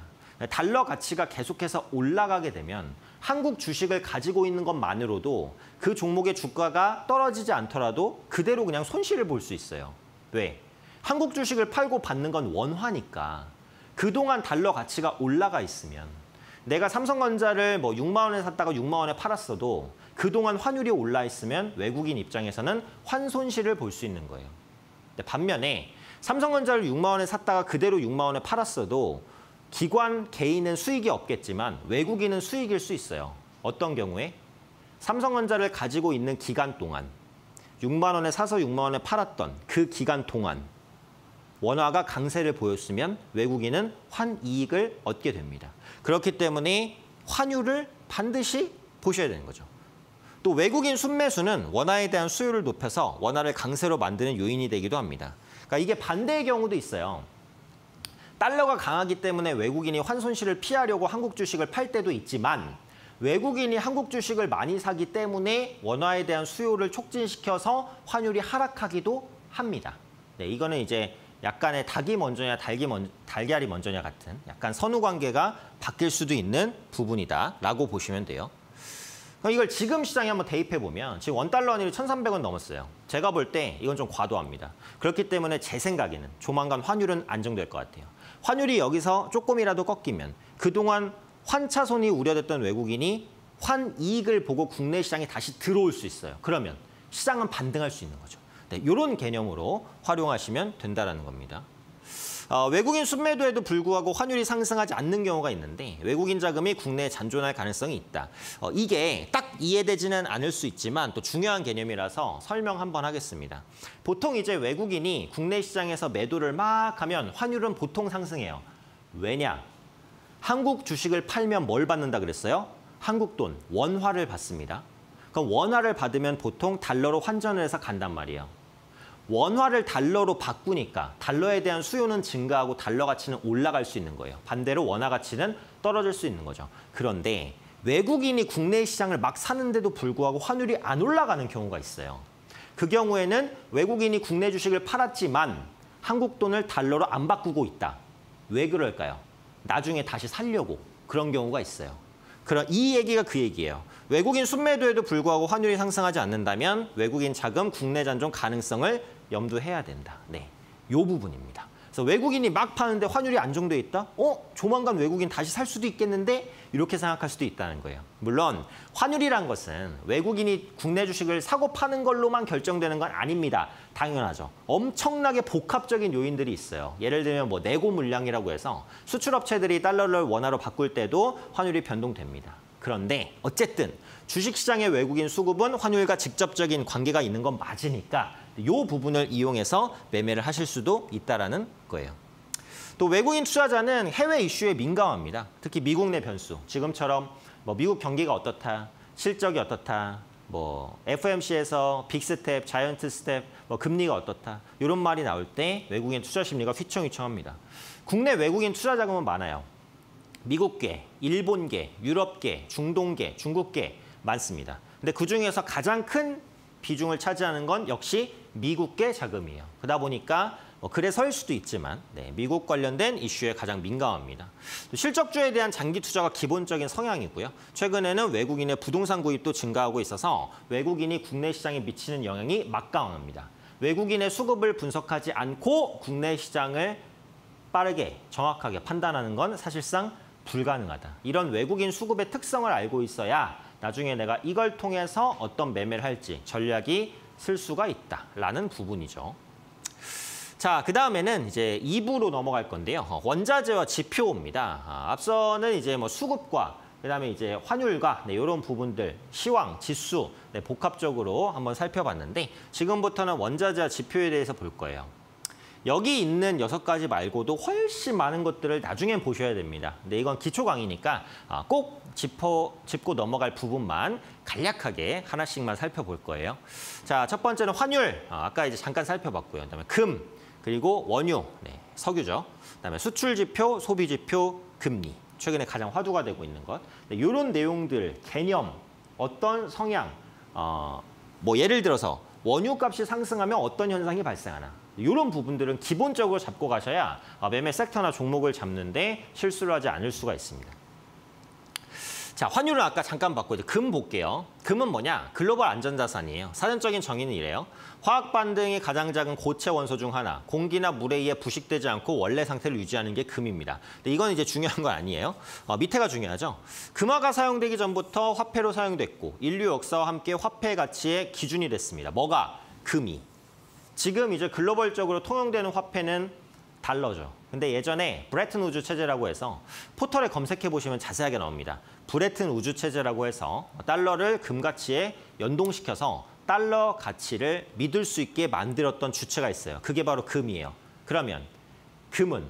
달러 가치가 계속해서 올라가게 되면 한국 주식을 가지고 있는 것만으로도 그 종목의 주가가 떨어지지 않더라도 그대로 그냥 손실을 볼 수 있어요. 왜? 한국 주식을 팔고 받는 건 원화니까. 그동안 달러 가치가 올라가 있으면 내가 삼성전자를 뭐 6만 원에 샀다가 6만 원에 팔았어도 그동안 환율이 올라 있으면 외국인 입장에서는 환손실을 볼 수 있는 거예요. 근데 반면에 삼성전자를 6만 원에 샀다가 그대로 6만 원에 팔았어도 기관, 개인은 수익이 없겠지만 외국인은 수익일 수 있어요. 어떤 경우에? 삼성전자를 가지고 있는 기간 동안 6만 원에 사서 6만 원에 팔았던 그 기간 동안 원화가 강세를 보였으면 외국인은 환이익을 얻게 됩니다. 그렇기 때문에 환율을 반드시 보셔야 되는 거죠. 또 외국인 순매수는 원화에 대한 수요를 높여서 원화를 강세로 만드는 요인이 되기도 합니다. 그러니까 이게 반대의 경우도 있어요. 달러가 강하기 때문에 외국인이 환손실을 피하려고 한국 주식을 팔 때도 있지만 외국인이 한국 주식을 많이 사기 때문에 원화에 대한 수요를 촉진시켜서 환율이 하락하기도 합니다. 네, 이거는 이제 약간의 닭이 먼저냐 달걀이 먼저냐 같은 약간 선후 관계가 바뀔 수도 있는 부분이다라고 보시면 돼요. 그럼 이걸 지금 시장에 한번 대입해보면 지금 원달러 환율이 1,300원 넘었어요. 제가 볼 때 이건 좀 과도합니다. 그렇기 때문에 제 생각에는 조만간 환율은 안정될 것 같아요. 환율이 여기서 조금이라도 꺾이면 그동안 환차손이 우려됐던 외국인이 환이익을 보고 국내 시장에 다시 들어올 수 있어요. 그러면 시장은 반등할 수 있는 거죠. 네, 이런 개념으로 활용하시면 된다는 겁니다. 외국인 순매도에도 불구하고 환율이 상승하지 않는 경우가 있는데 외국인 자금이 국내에 잔존할 가능성이 있다. 이게 딱 이해되지는 않을 수 있지만 또 중요한 개념이라서 설명 한번 하겠습니다. 보통 이제 외국인이 국내 시장에서 매도를 막 하면 환율은 보통 상승해요. 왜냐? 한국 주식을 팔면 뭘 받는다 그랬어요? 한국 돈, 원화를 받습니다. 그럼 원화를 받으면 보통 달러로 환전을 해서 간단 말이에요. 원화를 달러로 바꾸니까 달러에 대한 수요는 증가하고 달러 가치는 올라갈 수 있는 거예요. 반대로 원화 가치는 떨어질 수 있는 거죠. 그런데 외국인이 국내 시장을 막 사는데도 불구하고 환율이 안 올라가는 경우가 있어요. 그 경우에는 외국인이 국내 주식을 팔았지만 한국 돈을 달러로 안 바꾸고 있다. 왜 그럴까요? 나중에 다시 살려고 그런 경우가 있어요. 그럼 이 얘기가 그 얘기예요. 외국인 순매도에도 불구하고 환율이 상승하지 않는다면 외국인 자금 국내 잔존 가능성을 염두해야 된다. 네, 이 부분입니다. 그래서 외국인이 막 파는데 환율이 안정돼 있다? 조만간 외국인 다시 살 수도 있겠는데? 이렇게 생각할 수도 있다는 거예요. 물론 환율이란 것은 외국인이 국내 주식을 사고 파는 걸로만 결정되는 건 아닙니다. 당연하죠. 엄청나게 복합적인 요인들이 있어요. 예를 들면 뭐 내고 물량이라고 해서 수출업체들이 달러를 원화로 바꿀 때도 환율이 변동됩니다. 그런데 어쨌든 주식시장의 외국인 수급은 환율과 직접적인 관계가 있는 건 맞으니까 이 부분을 이용해서 매매를 하실 수도 있다는 거예요. 또 외국인 투자자는 해외 이슈에 민감합니다. 특히 미국 내 변수, 지금처럼 뭐 미국 경기가 어떻다, 실적이 어떻다, 뭐 FMC에서 빅스텝, 자이언트 스텝, 뭐 금리가 어떻다 이런 말이 나올 때 외국인 투자 심리가 휘청휘청합니다. 국내 외국인 투자 자금은 많아요. 미국계, 일본계, 유럽계, 중동계, 중국계 많습니다. 근데 그중에서 가장 큰 비중을 차지하는 건 역시 미국계 자금이에요. 그러다 보니까 그래서일 수도 있지만 미국 관련된 이슈에 가장 민감합니다. 실적주에 대한 장기 투자가 기본적인 성향이고요. 최근에는 외국인의 부동산 구입도 증가하고 있어서 외국인이 국내 시장에 미치는 영향이 막강합니다. 외국인의 수급을 분석하지 않고 국내 시장을 빠르게 정확하게 판단하는 건 사실상 불가능하다. 이런 외국인 수급의 특성을 알고 있어야 나중에 내가 이걸 통해서 어떤 매매를 할지 전략이 쓸 수가 있다라는 부분이죠. 자, 그 다음에는 이제 2부로 넘어갈 건데요. 원자재와 지표입니다. 앞서는 이제 뭐 수급과 그다음에 이제 환율과 이런 부분들, 시황, 지수 복합적으로 한번 살펴봤는데 지금부터는 원자재와 지표에 대해서 볼 거예요. 여기 있는 6가지 말고도 훨씬 많은 것들을 나중에 보셔야 됩니다. 근데 이건 기초 강의니까 꼭 짚고 넘어갈 부분만 간략하게 하나씩만 살펴볼 거예요. 자, 첫 번째는 환율. 아까 이제 잠깐 살펴봤고요. 그다음에 금, 그리고 원유, 석유죠. 그다음에 수출 지표, 소비 지표, 금리. 최근에 가장 화두가 되고 있는 것. 이런 내용들, 개념, 어떤 성향, 뭐 예를 들어서 원유 값이 상승하면 어떤 현상이 발생하나. 이런 부분들은 기본적으로 잡고 가셔야 매매 섹터나 종목을 잡는데 실수를 하지 않을 수가 있습니다. 자, 환율은 아까 잠깐 봤고 이제 금 볼게요. 금은 뭐냐? 글로벌 안전자산이에요. 사전적인 정의는 이래요. 화학 반응이 가장 작은 고체 원소 중 하나, 공기나 물에 의해 부식되지 않고 원래 상태를 유지하는 게 금입니다. 근데 이건 이제 중요한 건 아니에요. 밑에가 중요하죠. 금화가 사용되기 전부터 화폐로 사용됐고 인류 역사와 함께 화폐 가치의 기준이 됐습니다. 뭐가? 금이. 지금 이제 글로벌적으로 통용되는 화폐는 달러죠. 근데 예전에 브레튼 우즈 체제라고 해서 포털에 검색해보시면 자세하게 나옵니다. 브레튼 우즈 체제라고 해서 달러를 금가치에 연동시켜서 달러 가치를 믿을 수 있게 만들었던 주체가 있어요. 그게 바로 금이에요. 그러면 금은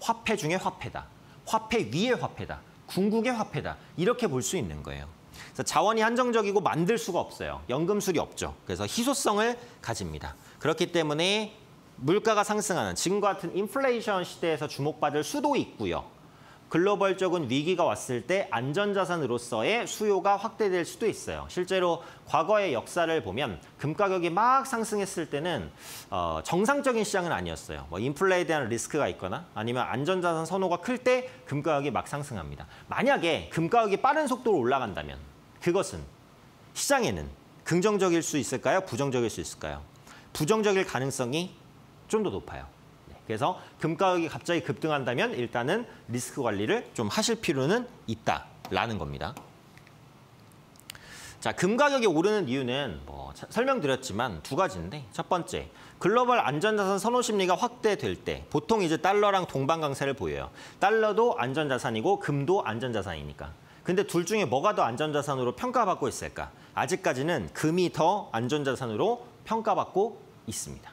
화폐 중에 화폐다. 화폐 위의 화폐다. 궁극의 화폐다. 이렇게 볼 수 있는 거예요. 그래서 자원이 한정적이고 만들 수가 없어요. 연금술이 없죠. 그래서 희소성을 가집니다. 그렇기 때문에 물가가 상승하는 지금과 같은 인플레이션 시대에서 주목받을 수도 있고요. 글로벌적인 위기가 왔을 때 안전자산으로서의 수요가 확대될 수도 있어요. 실제로 과거의 역사를 보면 금 가격이 막 상승했을 때는 정상적인 시장은 아니었어요. 뭐 인플레에 대한 리스크가 있거나 아니면 안전자산 선호가 클 때 금 가격이 막 상승합니다. 만약에 금 가격이 빠른 속도로 올라간다면 그것은 시장에는 긍정적일 수 있을까요? 부정적일 수 있을까요? 부정적일 가능성이 좀 더 높아요. 그래서 금 가격이 갑자기 급등한다면 일단은 리스크 관리를 좀 하실 필요는 있다라는 겁니다. 자, 금 가격이 오르는 이유는 뭐 설명드렸지만 2가지인데 첫 번째, 글로벌 안전자산 선호 심리가 확대될 때 보통 이제 달러랑 동반강세를 보여요. 달러도 안전자산이고 금도 안전자산이니까. 근데 둘 중에 뭐가 더 안전자산으로 평가받고 있을까? 아직까지는 금이 더 안전자산으로 평가받고 있습니다.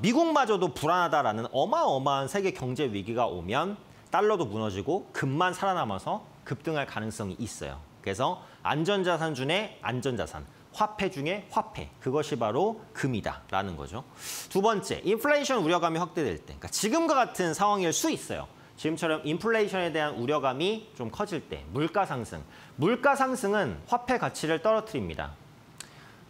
미국마저도 불안하다라는 어마어마한 세계 경제 위기가 오면 달러도 무너지고 금만 살아남아서 급등할 가능성이 있어요. 그래서 안전자산 중에 안전자산, 화폐 중에 화폐, 그것이 바로 금이다라는 거죠. 2번째, 인플레이션 우려감이 확대될 때, 그러니까 지금과 같은 상황일 수 있어요. 지금처럼 인플레이션에 대한 우려감이 좀 커질 때, 물가 상승. 물가 상승은 화폐 가치를 떨어뜨립니다.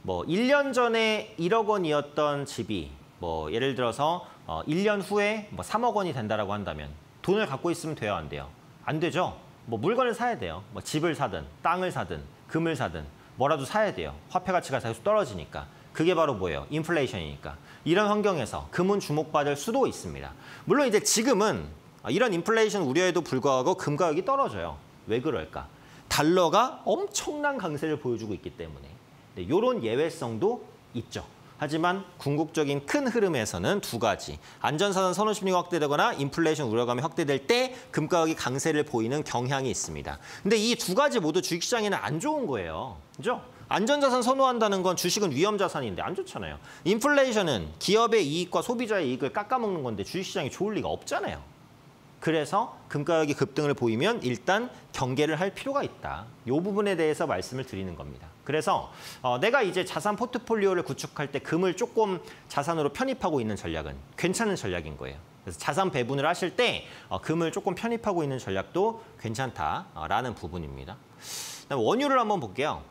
뭐 1년 전에 1억 원이었던 집이 뭐 예를 들어서 1년 후에 뭐 3억 원이 된다라고 한다면 돈을 갖고 있으면 돼요, 안 돼요? 안 되죠. 뭐 물건을 사야 돼요. 뭐 집을 사든 땅을 사든 금을 사든 뭐라도 사야 돼요. 화폐 가치가 계속 떨어지니까. 그게 바로 뭐예요? 인플레이션이니까. 이런 환경에서 금은 주목받을 수도 있습니다. 물론 이제 지금은 이런 인플레이션 우려에도 불구하고 금 가격이 떨어져요. 왜 그럴까? 달러가 엄청난 강세를 보여주고 있기 때문에. 네, 이런 예외성도 있죠. 하지만 궁극적인 큰 흐름에서는 두 가지. 안전사선 선호심리가 확대되거나 인플레이션 우려감이 확대될 때 금가격이 강세를 보이는 경향이 있습니다. 근데 이 두 가지 모두 주식시장에는 안 좋은 거예요. 그죠? 안전자산 선호한다는 건 주식은 위험자산인데 안 좋잖아요. 인플레이션은 기업의 이익과 소비자의 이익을 깎아먹는 건데 주식시장이 좋을 리가 없잖아요. 그래서 금가격이 급등을 보이면 일단 경계를 할 필요가 있다. 이 부분에 대해서 말씀을 드리는 겁니다. 그래서 내가 이제 자산 포트폴리오를 구축할 때 금을 조금 자산으로 편입하고 있는 전략은 괜찮은 전략인 거예요. 그래서 자산 배분을 하실 때 금을 조금 편입하고 있는 전략도 괜찮다라는 부분입니다. 그다음 원유를 한번 볼게요.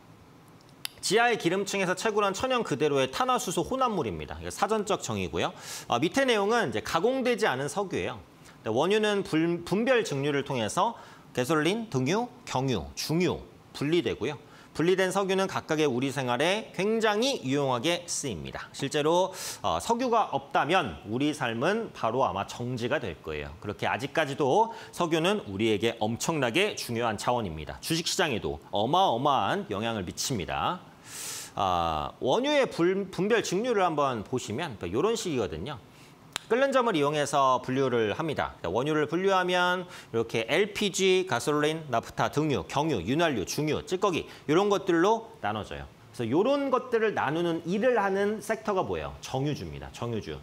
지하의 기름층에서 채굴한 천연 그대로의 탄화수소 혼합물입니다. 이거 사전적 정의고요. 밑에 내용은 이제 가공되지 않은 석유예요. 원유는 분별 증류를 통해서 가솔린, 등유, 경유, 중유 분리되고요. 분리된 석유는 각각의 우리 생활에 굉장히 유용하게 쓰입니다. 실제로 석유가 없다면 우리 삶은 바로 아마 정지가 될 거예요. 그렇게 아직까지도 석유는 우리에게 엄청나게 중요한 자원입니다. 주식시장에도 어마어마한 영향을 미칩니다. 원유의 분별 증류를 한번 보시면 이런 식이거든요. 끓는 점을 이용해서 분류를 합니다. 원유를 분류하면 이렇게 LPG, 가솔린, 나프타, 등유, 경유, 윤활유, 중유, 찌꺼기 이런 것들로 나눠져요. 그래서 이런 것들을 나누는 일을 하는 섹터가 뭐예요? 정유주입니다. 정유주.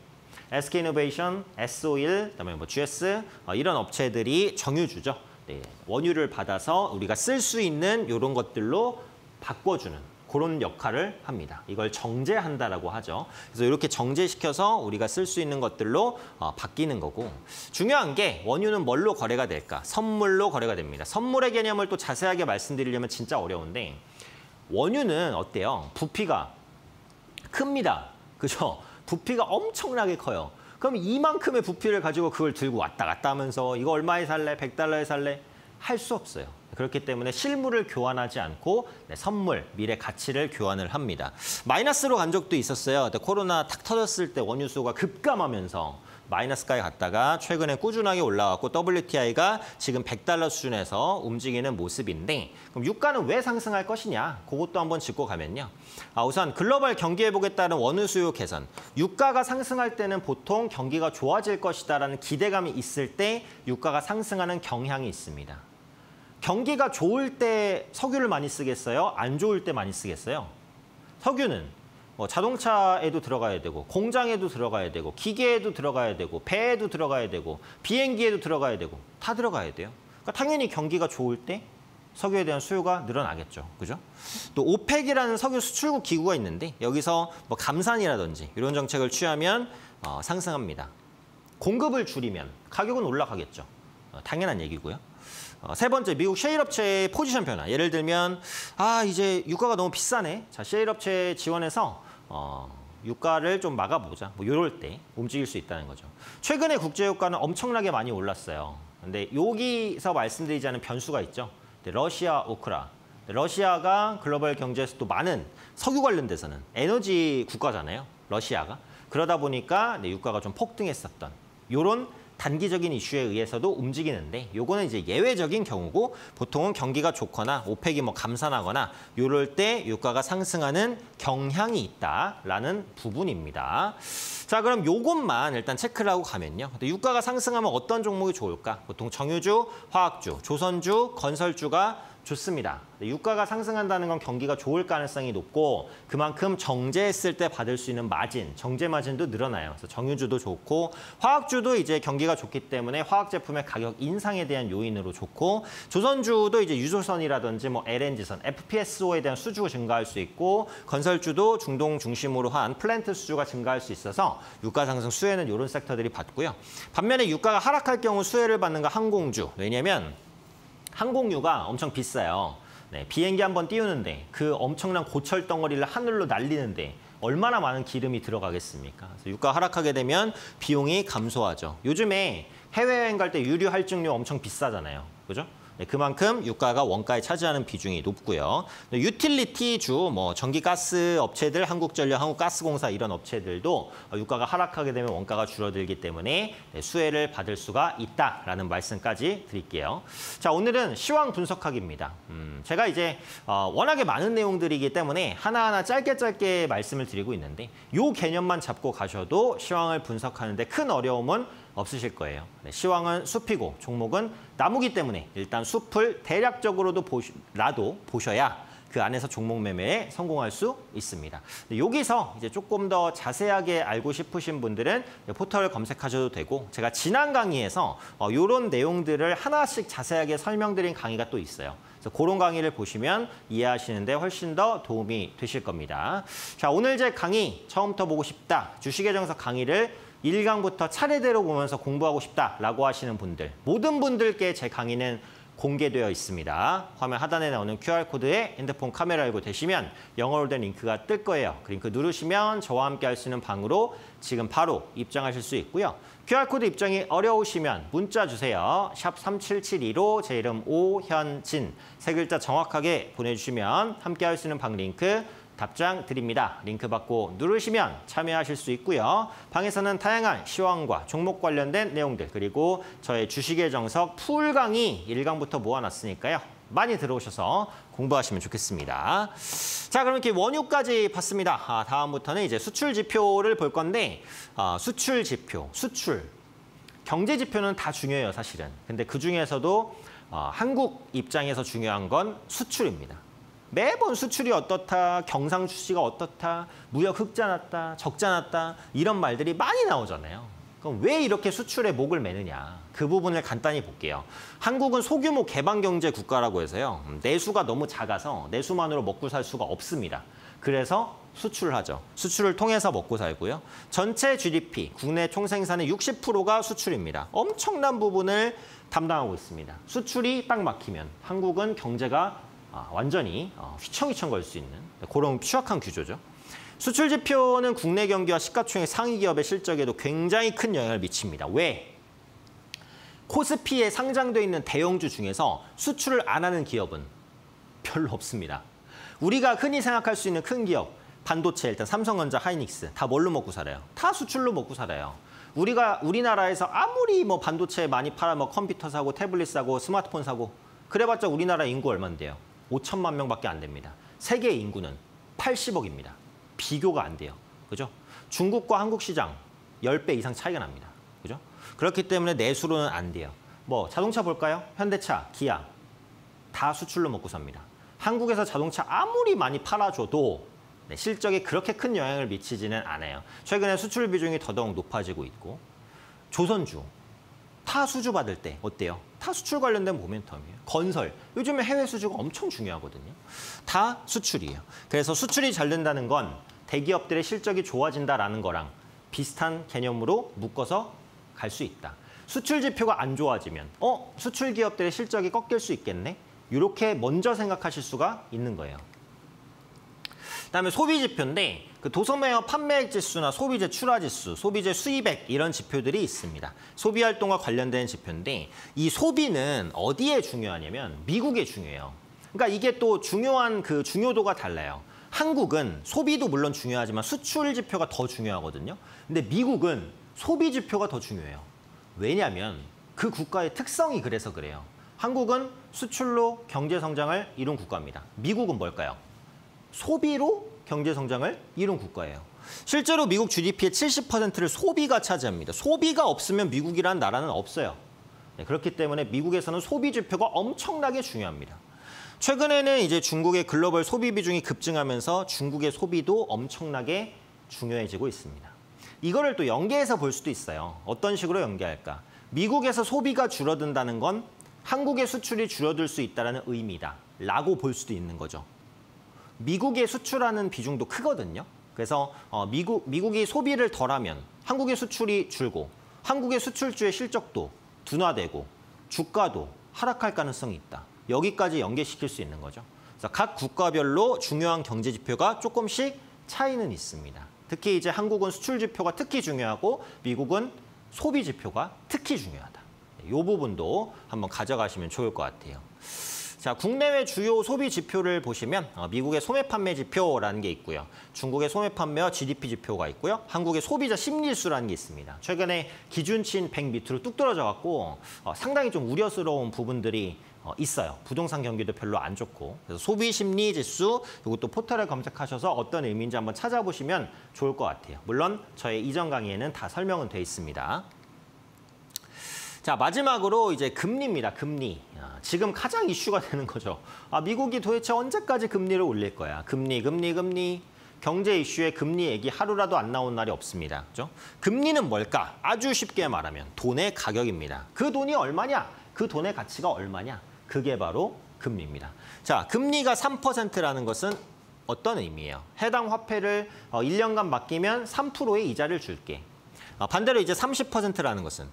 SK이노베이션, SOIL, 그다음에 뭐 GS 이런 업체들이 정유주죠. 네, 원유를 받아서 우리가 쓸 수 있는 이런 것들로 바꿔주는. 그런 역할을 합니다. 이걸 정제한다라고 하죠. 그래서 이렇게 정제시켜서 우리가 쓸 수 있는 것들로 바뀌는 거고 중요한 게 원유는 뭘로 거래가 될까? 선물로 거래가 됩니다. 선물의 개념을 또 자세하게 말씀드리려면 진짜 어려운데 원유는 어때요? 부피가 큽니다. 그죠? 부피가 엄청나게 커요. 그럼 이만큼의 부피를 가지고 그걸 들고 왔다 갔다 하면서 이거 얼마에 살래? 100달러에 살래? 할 수 없어요. 그렇기 때문에 실물을 교환하지 않고 선물, 미래 가치를 교환을 합니다. 마이너스로 간 적도 있었어요. 코로나 탁 터졌을 때 원유수가 급감하면서 마이너스까지 갔다가 최근에 꾸준하게 올라왔고 WTI가 지금 100달러 수준에서 움직이는 모습인데 그럼 유가는 왜 상승할 것이냐? 그것도 한번 짚고 가면요. 우선 글로벌 경기 회복에 따른 원유 수요 개선. 유가가 상승할 때는 보통 경기가 좋아질 것이다라는 기대감이 있을 때 유가가 상승하는 경향이 있습니다. 경기가 좋을 때 석유를 많이 쓰겠어요? 안 좋을 때 많이 쓰겠어요? 석유는 자동차에도 들어가야 되고 공장에도 들어가야 되고 기계에도 들어가야 되고 배에도 들어가야 되고 비행기에도 들어가야 되고 다 들어가야 돼요. 그러니까 당연히 경기가 좋을 때 석유에 대한 수요가 늘어나겠죠. 그죠? 또 오펙이라는 석유 수출국 기구가 있는데 여기서 뭐 감산이라든지 이런 정책을 취하면 상승합니다. 공급을 줄이면 가격은 올라가겠죠. 당연한 얘기고요. 세 번째, 미국 셰일 업체의 포지션 변화. 예를 들면 이제 유가가 너무 비싸네. 자, 셰일 업체 지원해서 유가를 좀 막아보자. 뭐 이럴 때 움직일 수 있다는 거죠. 최근에 국제 유가는 엄청나게 많이 올랐어요. 근데 여기서 말씀드리지 않은 변수가 있죠. 러시아, 우크라. 러시아가 글로벌 경제에서도 많은 석유 관련돼서는 에너지 국가잖아요. 러시아가. 그러다 보니까 유가가 좀 폭등했었던 이런 단기적인 이슈에 의해서도 움직이는데 요거는 이제 예외적인 경우고 보통은 경기가 좋거나 오펙이 뭐 감산하거나 요럴 때 유가가 상승하는 경향이 있다라는 부분입니다. 자, 그럼 요것만 일단 체크를 하고 가면요. 근데 유가가 상승하면 어떤 종목이 좋을까? 보통 정유주, 화학주, 조선주, 건설주가 좋습니다. 유가가 상승한다는 건 경기가 좋을 가능성이 높고 그만큼 정제했을 때 받을 수 있는 마진, 정제 마진도 늘어나요. 그래서 정유주도 좋고 화학주도 이제 경기가 좋기 때문에 화학 제품의 가격 인상에 대한 요인으로 좋고 조선주도 이제 유조선이라든지 뭐 LNG선, FPSO에 대한 수주가 증가할 수 있고 건설주도 중동 중심으로 한 플랜트 수주가 증가할 수 있어서 유가 상승 수혜는 이런 섹터들이 받고요. 반면에 유가가 하락할 경우 수혜를 받는 건 항공주. 왜냐면 항공유가 엄청 비싸요. 네, 비행기 한번 띄우는데 그 엄청난 고철 덩어리를 하늘로 날리는데 얼마나 많은 기름이 들어가겠습니까? 그래서 유가 하락하게 되면 비용이 감소하죠. 요즘에 해외여행 갈 때 유류 할증료 엄청 비싸잖아요. 그죠? 그만큼 유가가 원가에 차지하는 비중이 높고요. 유틸리티 주, 뭐 전기가스 업체들, 한국전력, 한국가스공사 이런 업체들도 유가가 하락하게 되면 원가가 줄어들기 때문에 수혜를 받을 수가 있다라는 말씀까지 드릴게요. 자, 오늘은 시황 분석학입니다. 제가 이제 워낙에 많은 내용들이기 때문에 하나하나 짧게 말씀을 드리고 있는데 요 개념만 잡고 가셔도 시황을 분석하는데 큰 어려움은 없으실 거예요. 시황은 숲이고 종목은 나무기 때문에 일단 숲을 대략적으로도 보셔야 그 안에서 종목 매매에 성공할 수 있습니다. 여기서 이제 조금 더 자세하게 알고 싶으신 분들은 포털을 검색하셔도 되고 제가 지난 강의에서 이런 내용들을 하나씩 자세하게 설명드린 강의가 또 있어요. 그래서 그런 강의를 보시면 이해하시는데 훨씬 더 도움이 되실 겁니다. 자, 오늘 제 강의 처음부터 보고 싶다. 주식의 정석 강의를 1강부터 차례대로 보면서 공부하고 싶다라고 하시는 분들, 모든 분들께 제 강의는 공개되어 있습니다. 화면 하단에 나오는 QR코드에 핸드폰 카메라 알고 되시면 영어로 된 링크가 뜰 거예요. 그 링크 누르시면 저와 함께 할 수 있는 방으로 지금 바로 입장하실 수 있고요. QR코드 입장이 어려우시면 문자 주세요. 샵 3772로 제 이름 오현진, 세 글자 정확하게 보내주시면 함께 할 수 있는 방 링크 답장 드립니다. 링크 받고 누르시면 참여하실 수 있고요. 방에서는 다양한 시황과 종목 관련된 내용들 그리고 저의 주식의 정석 풀 강의 1강부터 모아놨으니까요. 많이 들어오셔서 공부하시면 좋겠습니다. 자, 그럼 이렇게 원유까지 봤습니다. 다음부터는 이제 수출 지표를 볼 건데 수출 지표, 수출, 경제 지표는 다 중요해요, 사실은. 근데 그중에서도 한국 입장에서 중요한 건 수출입니다. 매번 수출이 어떻다, 경상 수지가 어떻다, 무역 흑자 났다, 적자 났다 이런 말들이 많이 나오잖아요. 그럼 왜 이렇게 수출에 목을 매느냐, 그 부분을 간단히 볼게요. 한국은 소규모 개방경제 국가라고 해서요. 내수가 너무 작아서 내수만으로 먹고 살 수가 없습니다. 그래서 수출을 하죠. 수출을 통해서 먹고 살고요. 전체 GDP, 국내 총생산의 60%가 수출입니다. 엄청난 부분을 담당하고 있습니다. 수출이 딱 막히면 한국은 경제가 완전히 휘청휘청 걸 수 있는 그런 취약한 구조죠. 수출 지표는 국내 경기와 시가총액 상위 기업의 실적에도 굉장히 큰 영향을 미칩니다. 왜? 코스피에 상장돼 있는 대형주 중에서 수출을 안 하는 기업은 별로 없습니다. 우리가 흔히 생각할 수 있는 큰 기업, 반도체, 일단 삼성전자, 하이닉스 다 뭘로 먹고 살아요? 다 수출로 먹고 살아요. 우리가 우리나라에서 아무리 뭐 반도체 많이 팔아 뭐 컴퓨터 사고 태블릿 사고 스마트폰 사고 그래봤자 우리나라 인구 얼만데요? 5천만 명밖에 안 됩니다. 세계 인구는 80억입니다. 비교가 안 돼요. 그죠? 중국과 한국 시장 10배 이상 차이가 납니다. 그죠? 그렇기 때문에 내수로는 안 돼요. 뭐 자동차 볼까요? 현대차, 기아 다 수출로 먹고 삽니다. 한국에서 자동차 아무리 많이 팔아줘도 실적에 그렇게 큰 영향을 미치지는 않아요. 최근에 수출 비중이 더더욱 높아지고 있고 조선주 타 수주 받을 때 어때요? 타 수출 관련된 모멘텀이에요. 건설, 요즘에 해외 수주가 엄청 중요하거든요. 다 수출이에요. 그래서 수출이 잘 된다는 건 대기업들의 실적이 좋아진다라는 거랑 비슷한 개념으로 묶어서 갈 수 있다. 수출 지표가 안 좋아지면 수출 기업들의 실적이 꺾일 수 있겠네? 이렇게 먼저 생각하실 수가 있는 거예요. 그다음에 소비 지표인데 그 도소매업 판매액 지수나 소비재 출하 지수, 소비재 수입액 이런 지표들이 있습니다. 소비 활동과 관련된 지표인데 이 소비는 어디에 중요하냐면 미국에 중요해요. 그러니까 이게 또 중요한 그 중요도가 달라요. 한국은 소비도 물론 중요하지만 수출 지표가 더 중요하거든요. 근데 미국은 소비 지표가 더 중요해요. 왜냐면 그 국가의 특성이 그래서 그래요. 한국은 수출로 경제 성장을 이룬 국가입니다. 미국은 뭘까요? 소비로 경제 성장을 이룬 국가예요. 실제로 미국 GDP의 70%를 소비가 차지합니다. 소비가 없으면 미국이란 나라는 없어요. 그렇기 때문에 미국에서는 소비 지표가 엄청나게 중요합니다. 최근에는 이제 중국의 글로벌 소비 비중이 급증하면서 중국의 소비도 엄청나게 중요해지고 있습니다. 이거를 또 연계해서 볼 수도 있어요. 어떤 식으로 연계할까? 미국에서 소비가 줄어든다는 건 한국의 수출이 줄어들 수 있다는 의미다 라고 볼 수도 있는 거죠. 미국에 수출하는 비중도 크거든요. 그래서 미국이 소비를 덜하면 한국의 수출이 줄고 한국의 수출주의 실적도 둔화되고 주가도 하락할 가능성이 있다. 여기까지 연계시킬 수 있는 거죠. 그래서 각 국가별로 중요한 경제 지표가 조금씩 차이는 있습니다. 특히 이제 한국은 수출 지표가 특히 중요하고 미국은 소비 지표가 특히 중요하다. 이 부분도 한번 가져가시면 좋을 것 같아요. 자, 국내외 주요 소비 지표를 보시면 미국의 소매 판매 지표라는 게 있고요. 중국의 소매 판매와 GDP 지표가 있고요. 한국의 소비자 심리지수라는 게 있습니다. 최근에 기준치인 100 밑으로 뚝 떨어져 갖고 상당히 좀 우려스러운 부분들이 있어요. 부동산 경기도 별로 안 좋고. 그래서 소비 심리 지수, 이것도 포털에 검색하셔서 어떤 의미인지 한번 찾아보시면 좋을 것 같아요. 물론 저의 이전 강의에는 다 설명은 돼 있습니다. 자, 마지막으로 이제 금리입니다. 금리. 지금 가장 이슈가 되는 거죠. 아, 미국이 도대체 언제까지 금리를 올릴 거야? 금리. 경제 이슈에 금리 얘기 하루라도 안 나온 날이 없습니다. 그죠? 금리는 뭘까? 아주 쉽게 말하면 돈의 가격입니다. 그 돈이 얼마냐? 그 돈의 가치가 얼마냐? 그게 바로 금리입니다. 자, 금리가 3%라는 것은 어떤 의미예요? 해당 화폐를 1년간 맡기면 3%의 이자를 줄게. 반대로 이제 30%라는 것은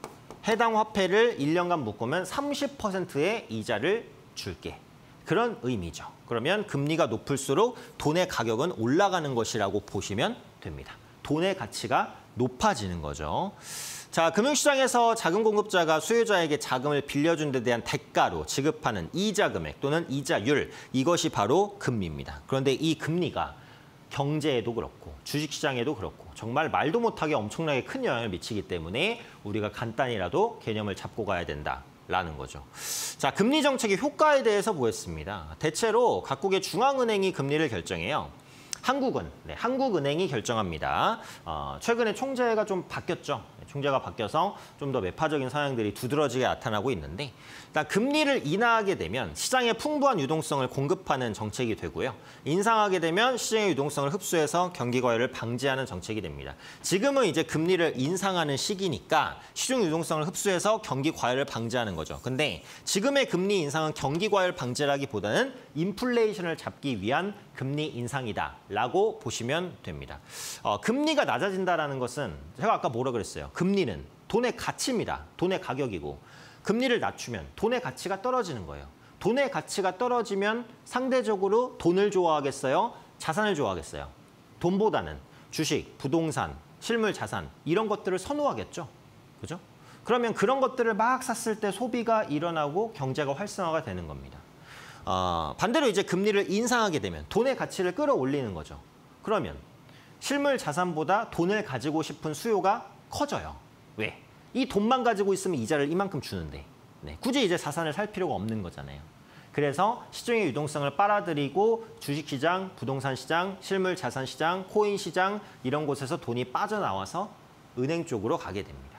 해당 화폐를 1년간 묶으면 30%의 이자를 줄게. 그런 의미죠. 그러면 금리가 높을수록 돈의 가격은 올라가는 것이라고 보시면 됩니다. 돈의 가치가 높아지는 거죠. 자, 금융시장에서 자금 공급자가 수요자에게 자금을 빌려준 데 대한 대가로 지급하는 이자 금액 또는 이자율, 이것이 바로 금리입니다. 그런데 이 금리가 경제에도 그렇고 주식시장에도 그렇고 정말 말도 못하게 엄청나게 큰 영향을 미치기 때문에 우리가 간단히라도 개념을 잡고 가야 된다라는 거죠. 자, 금리 정책의 효과에 대해서 보겠습니다. 대체로 각국의 중앙은행이 금리를 결정해요. 한국은, 한국은행이 결정합니다. 최근에 총재가 좀 바뀌었죠. 총재가 바뀌어서 좀 더 매파적인 성향들이 두드러지게 나타나고 있는데, 일단 금리를 인하하게 되면 시장에 풍부한 유동성을 공급하는 정책이 되고요. 인상하게 되면 시장의 유동성을 흡수해서 경기 과열을 방지하는 정책이 됩니다. 지금은 이제 금리를 인상하는 시기니까 시중 유동성을 흡수해서 경기 과열을 방지하는 거죠. 근데 지금의 금리 인상은 경기 과열 방지라기보다는 인플레이션을 잡기 위한 금리 인상이다. 라고 보시면 됩니다. 금리가 낮아진다라는 것은 제가 아까 뭐라 그랬어요. 금리는 돈의 가치입니다. 돈의 가격이고 금리를 낮추면 돈의 가치가 떨어지는 거예요. 돈의 가치가 떨어지면 상대적으로 돈을 좋아하겠어요? 자산을 좋아하겠어요? 돈보다는 주식, 부동산, 실물 자산 이런 것들을 선호하겠죠. 그죠? 그러면 그런 것들을 막 샀을 때 소비가 일어나고 경제가 활성화가 되는 겁니다. 반대로 이제 금리를 인상하게 되면 돈의 가치를 끌어올리는 거죠. 그러면 실물 자산보다 돈을 가지고 싶은 수요가 커져요. 왜? 이 돈만 가지고 있으면 이자를 이만큼 주는데 굳이 이제 자산을 살 필요가 없는 거잖아요. 그래서 시중의 유동성을 빨아들이고 주식시장, 부동산시장, 실물 자산시장, 코인시장 이런 곳에서 돈이 빠져나와서 은행 쪽으로 가게 됩니다.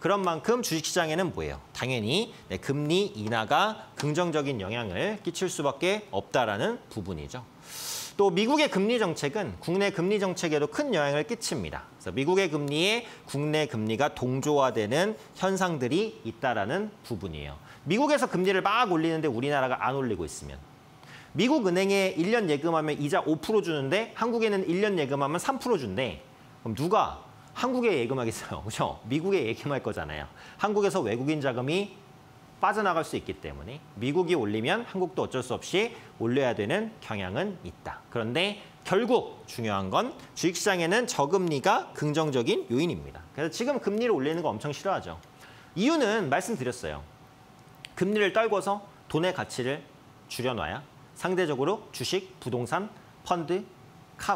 그런 만큼 주식시장에는 뭐예요? 당연히 금리 인하가 긍정적인 영향을 끼칠 수밖에 없다라는 부분이죠. 또 미국의 금리 정책은 국내 금리 정책에도 큰 영향을 끼칩니다. 그래서 미국의 금리에 국내 금리가 동조화되는 현상들이 있다라는 부분이에요. 미국에서 금리를 막 올리는데 우리나라가 안 올리고 있으면 미국 은행에 1년 예금하면 이자 5% 주는데 한국에는 1년 예금하면 3% 준대. 그럼 누가 한국에 예금하겠어요. 그렇죠? 미국에 예금할 거잖아요. 한국에서 외국인 자금이 빠져나갈 수 있기 때문에 미국이 올리면 한국도 어쩔 수 없이 올려야 되는 경향은 있다. 그런데 결국 중요한 건 주식시장에는 저금리가 긍정적인 요인입니다. 그래서 지금 금리를 올리는 거 엄청 싫어하죠. 이유는 말씀드렸어요. 금리를 떨궈서 돈의 가치를 줄여놔야 상대적으로 주식, 부동산, 펀드,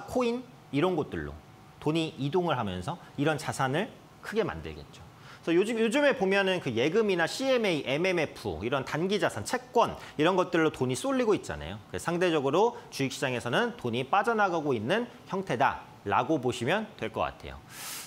코인 이런 곳들로 돈이 이동을 하면서 이런 자산을 크게 만들겠죠. 그래서 요즘에 보면은 그 예금이나 CMA, MMF 이런 단기 자산, 채권 이런 것들로 돈이 쏠리고 있잖아요. 그래서 상대적으로 주식시장에서는 돈이 빠져나가고 있는 형태다라고 보시면 될 것 같아요.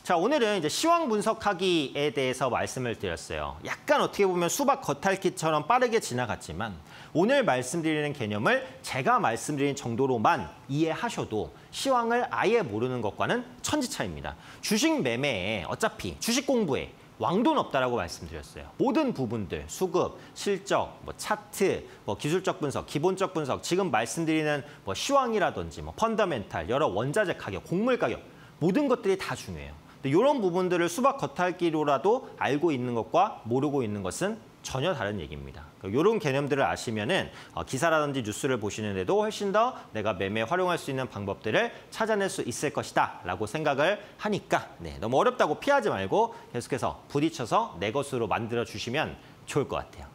자, 오늘은 이제 시황 분석하기에 대해서 말씀을 드렸어요. 약간 어떻게 보면 수박 겉핥기처럼 빠르게 지나갔지만 오늘 말씀드리는 개념을 제가 말씀드린 정도로만 이해하셔도 시황을 아예 모르는 것과는 천지 차이입니다. 주식 매매에 어차피 주식 공부에 왕돈 없다라고 말씀드렸어요. 모든 부분들, 수급, 실적, 뭐 차트, 뭐 기술적 분석, 기본적 분석, 지금 말씀드리는 뭐 시황이라든지 뭐 펀더멘탈, 여러 원자재 가격, 곡물 가격 모든 것들이 다 중요해요. 이런 부분들을 수박 겉핥기로라도 알고 있는 것과 모르고 있는 것은 전혀 다른 얘기입니다. 이런 개념들을 아시면은 기사라든지 뉴스를 보시는데도 훨씬 더 내가 매매에 활용할 수 있는 방법들을 찾아낼 수 있을 것이다라고 생각을 하니까 네, 너무 어렵다고 피하지 말고 계속해서 부딪혀서 내 것으로 만들어 주시면 좋을 것 같아요.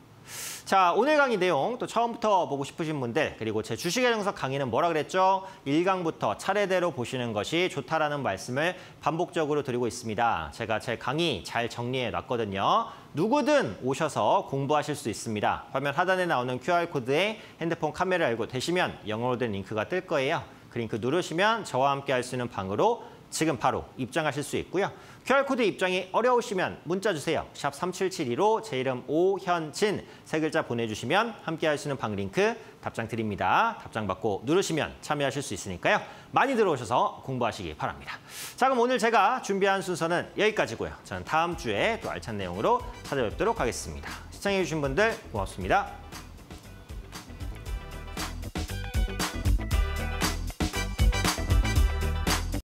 자, 오늘 강의 내용 또 처음부터 보고 싶으신 분들 그리고 제 주식의 정석 강의는 뭐라 그랬죠? 1강부터 차례대로 보시는 것이 좋다라는 말씀을 반복적으로 드리고 있습니다. 제가 제 강의 잘 정리해놨거든요. 누구든 오셔서 공부하실 수 있습니다. 화면 하단에 나오는 QR코드에 핸드폰 카메라 알고 되시면 영어로 된 링크가 뜰 거예요. 그 링크 누르시면 저와 함께 할 수 있는 방으로 지금 바로 입장하실 수 있고요. QR코드 입장이 어려우시면 문자 주세요. 샵 3772로 제 이름 오현진 3글자 보내주시면 함께 할 수 있는 방 링크 답장 드립니다. 답장 받고 누르시면 참여하실 수 있으니까요. 많이 들어오셔서 공부하시기 바랍니다. 자, 그럼 오늘 제가 준비한 순서는 여기까지고요. 저는 다음 주에 또 알찬 내용으로 찾아뵙도록 하겠습니다. 시청해주신 분들 고맙습니다.